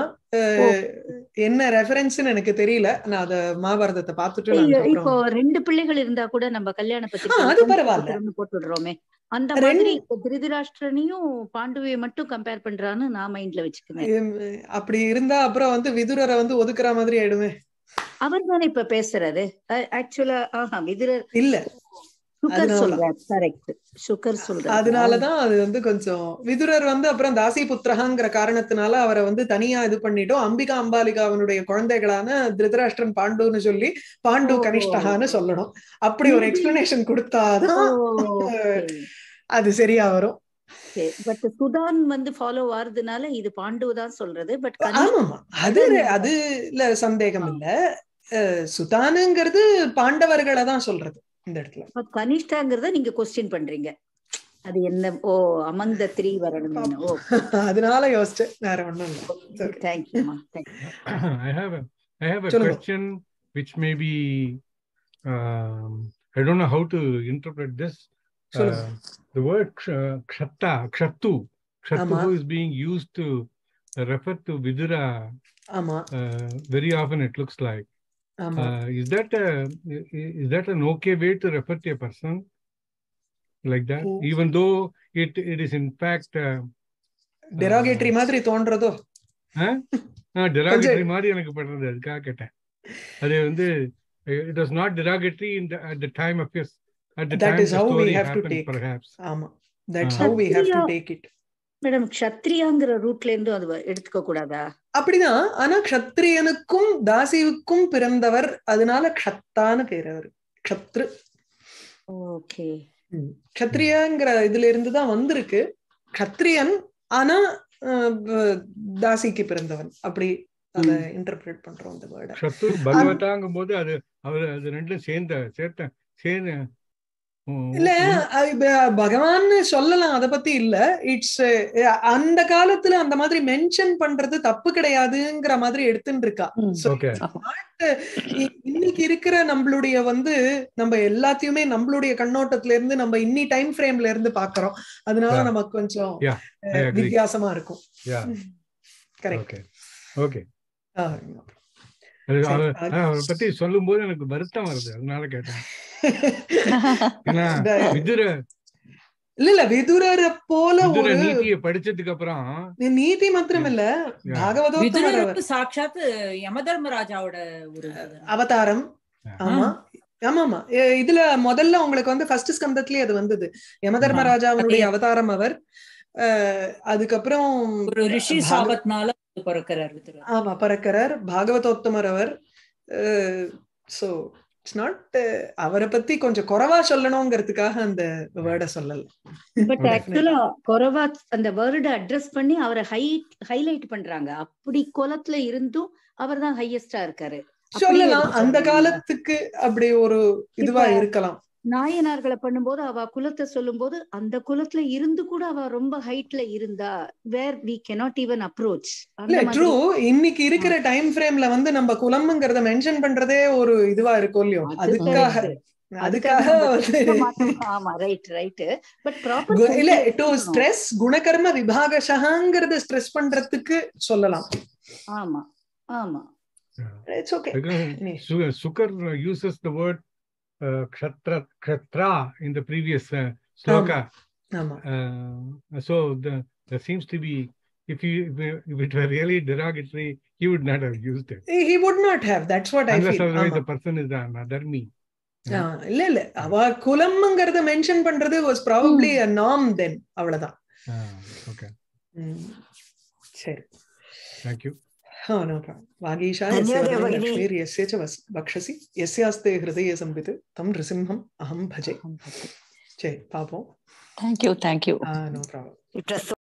என்ன ரெஃபரன்ஸ் எனக்கு தெரியல. நான் அத மகாபாரதத்தை பார்த்துட்டு இப்போ ரெண்டு பிள்ளைகள் இருந்தா கூட நம்ம கல்யாண பத்தி அது பரவாயில்ல போட்டுடுறோமே. அந்த மாதிரி திருதராஷ்டிரனையும் பாண்டுவை மட்டும் கம்பேர் பண்றான்னு நான் மைண்ட்ல வச்சுக்கிறேன். அப்படி இருந்தா அப்புறம் வந்து விதுரரை வந்து ஒதுக்குற மாதிரி ஆயிடுமே. அவர் தானே இப்ப பேசுறாரு ஆக்சுவலா. ஆஹா, விதுரர் இல்ல அதனாலதான் அது வந்து கொஞ்சம் விதுரர் வந்து அப்புறம் தாசி புத்திரகாங்கிற காரணத்தினால அவரை வந்து தனியா இது பண்ணிட்டோம். அம்பிகா அம்பாலிகா அவனுடைய குழந்தைகளான திருதராஷ்டிரன் பாண்டுன்னு சொல்லி பாண்டு கனிஷ்டகான்னு சொல்லணும். அப்படி ஒரு எக்ஸ்பிளனேஷன் கொடுத்தாதான் அது சரியா வரும். பட் சுதான் வந்து ஃபாலோ ஆறதுனால இது பாண்டுதான் சொல்றது. பட் ஆமா, அது அதுல சந்தேகம் இல்ல. சுதானுங்கிறது பாண்டவர்களை தான் சொல்றது. கனிஷ்டாங்கிறத நீங்க கொஸ்டின் பண்றீங்க, அது என்ன? ஓ, among the three வரணும். ஓ, அதனால யோசிச்சேன், வேற ஒண்ணும் இல்ல. Thank you ma, thank you. I have a, I have a question which may be um, I don't know how to interpret this. Uh, the word kshatta, kshattu, kshattu is being used to refer to Vidura. Ama uh, very often it looks like. Um, uh, is that a, is that an okay way to refer to a person like that? Oh. Even though it it is in fact uh, derogatory madri thonradho. Ha, derogatory madri enakku padradhu adukka ketta. Adhe vende it was not derogatory in the, at the time of his at the that time. That is how we have happened, to take perhaps. Ama, that's uh, how we have to take it. Madam, க்ஷத்ரியாங்கிற ரூட்ல இருந்து அது எடுத்துக்க கூடாதா? அப்படிதான். ஆனா க்ஷத்ரியனுக்கும் தாசிவுக்கும் பிறந்தவர், அதனால க்ஷத்தான்னு பேர். அவர் க்ஷத்ரு. ஓகே, க்ஷத்ரியாங்கிற இதுல இருந்துதான் வந்திருக்கு க்ஷத்ரியன். ஆனா தாசிக்கு பிறந்தவன். அப்படி அத இன்டர்பிரேட் பண்றோம் இந்த வேர்டை. க்ஷத்ரு பகவதாங்கும் போது அது அவர் அது ரெண்டும் சேர்ந்த சேர்த்த சேர்ந்த இல்ல, பகவான் சொல்லலாம், அத பத்தி இல்ல. இட்ஸ் அந்த காலத்துல அந்த மாதிரி மென்ஷன் பண்றது தப்பு கிடையாதுங்கிற மாதிரி எடுத்துட்டு இருக்கா. இன்னைக்கு இருக்கிற நம்மளுடைய வந்து நம்ம எல்லாத்தையுமே நம்மளுடைய கண்ணோட்டத்துல இருந்து நம்ம இன்னி டைம் ஃப்ரேம்ல இருந்து பாக்குறோம். அதனால நமக்கு கொஞ்சம் வித்தியாசமா இருக்கும். கரெக்ட். ஓகே, பத்தி சொல்லும் போது எனக்கு வருத்தம் வருது, அதனால கேட்டேன். இல்ல இல்ல, விதுரர் போல ஒரு நீதிய படிச்சதுக்கு அப்புறம் நீதி மட்டும் இல்ல, பாகவதோத்தமர் சாட்சாத் யமதர்மராஜாவோட ஒரு அவதாரம். ஆமா ஆமாமா, இதுல முதல்ல உங்களுக்கு வந்து ஃபர்ஸ்ட் ஸ்கந்தத்திலே அது வந்தது, யமதர்மராஜாவுடைய அவதாரம். அவர் அதுக்கப்புறம் ஒரு ரிஷி சாபத்னால பறக்கிறார். ஆமா, பறக்கிறார். பாகவதோத்தமர் அவர். சோ இட்ஸ் நாட் அவரை பத்தி கொஞ்சம் குறவா சொல்லணும்ங்கிறதுக்காக அந்த வேர்டை சொல்லல. பட் ஆக்சுவலா குறவா அந்த வேர்டை அட்ரஸ் பண்ணி அவரை ஹை ஹைலைட் பண்றாங்க. அப்படி குலத்துல இருந்தும் அவர் தான் ஹையஸ்டா இருக்காரு சொல்லலாம். அந்த காலத்துக்கு அப்படி ஒரு இதுவா இருக்கலாம். நாயனார்களை பண்ணும்போது அவ குலத்தை சொல்லும் போது அந்த குலத்துல இருந்து கூட அவ ரொம்ப ஹைட்ல இருந்தா, where we cannot even approach. True, இன்னைக்கு இருக்கிற டைம் ஃப்ரேம்ல வந்து நம்ம குலம்ங்கறத மென்ஷன் பண்றதே ஒரு இதுவா இருக்கும் இல்லையோ, அதுக்காக அதுக்காக ஆமா, ரைட் ரைட். பட் ப்ராப்பர் இல்ல, டு ஸ்ட்ரெஸ் குணகர்ம விபாகஷஹங்கறத ஸ்ட்ரெஸ் பண்றதுக்கு சொல்லலாம். ஆமா ஆமா, it's okay. Sugar uses the word Uh, kshatra kshatra in the previous uh, sloka. um, um, uh, so the, there seems to be if, he, if it were really derogatory, he would not have used it. He would not have. That's what Unless I feel. Unless uh-huh. the person is an adharmi. No, kulam mention pandrathu was probably hmm. a norm then. Avladha. Ah, okay. Mm. Thank you. Oh, no problem. Vagisha Yasya Bakshasi, Yasyaste Hridaya Sambit, Tam Rasimham, Aham Bhaje. Thank you, thank you. Ah, no problem. It was so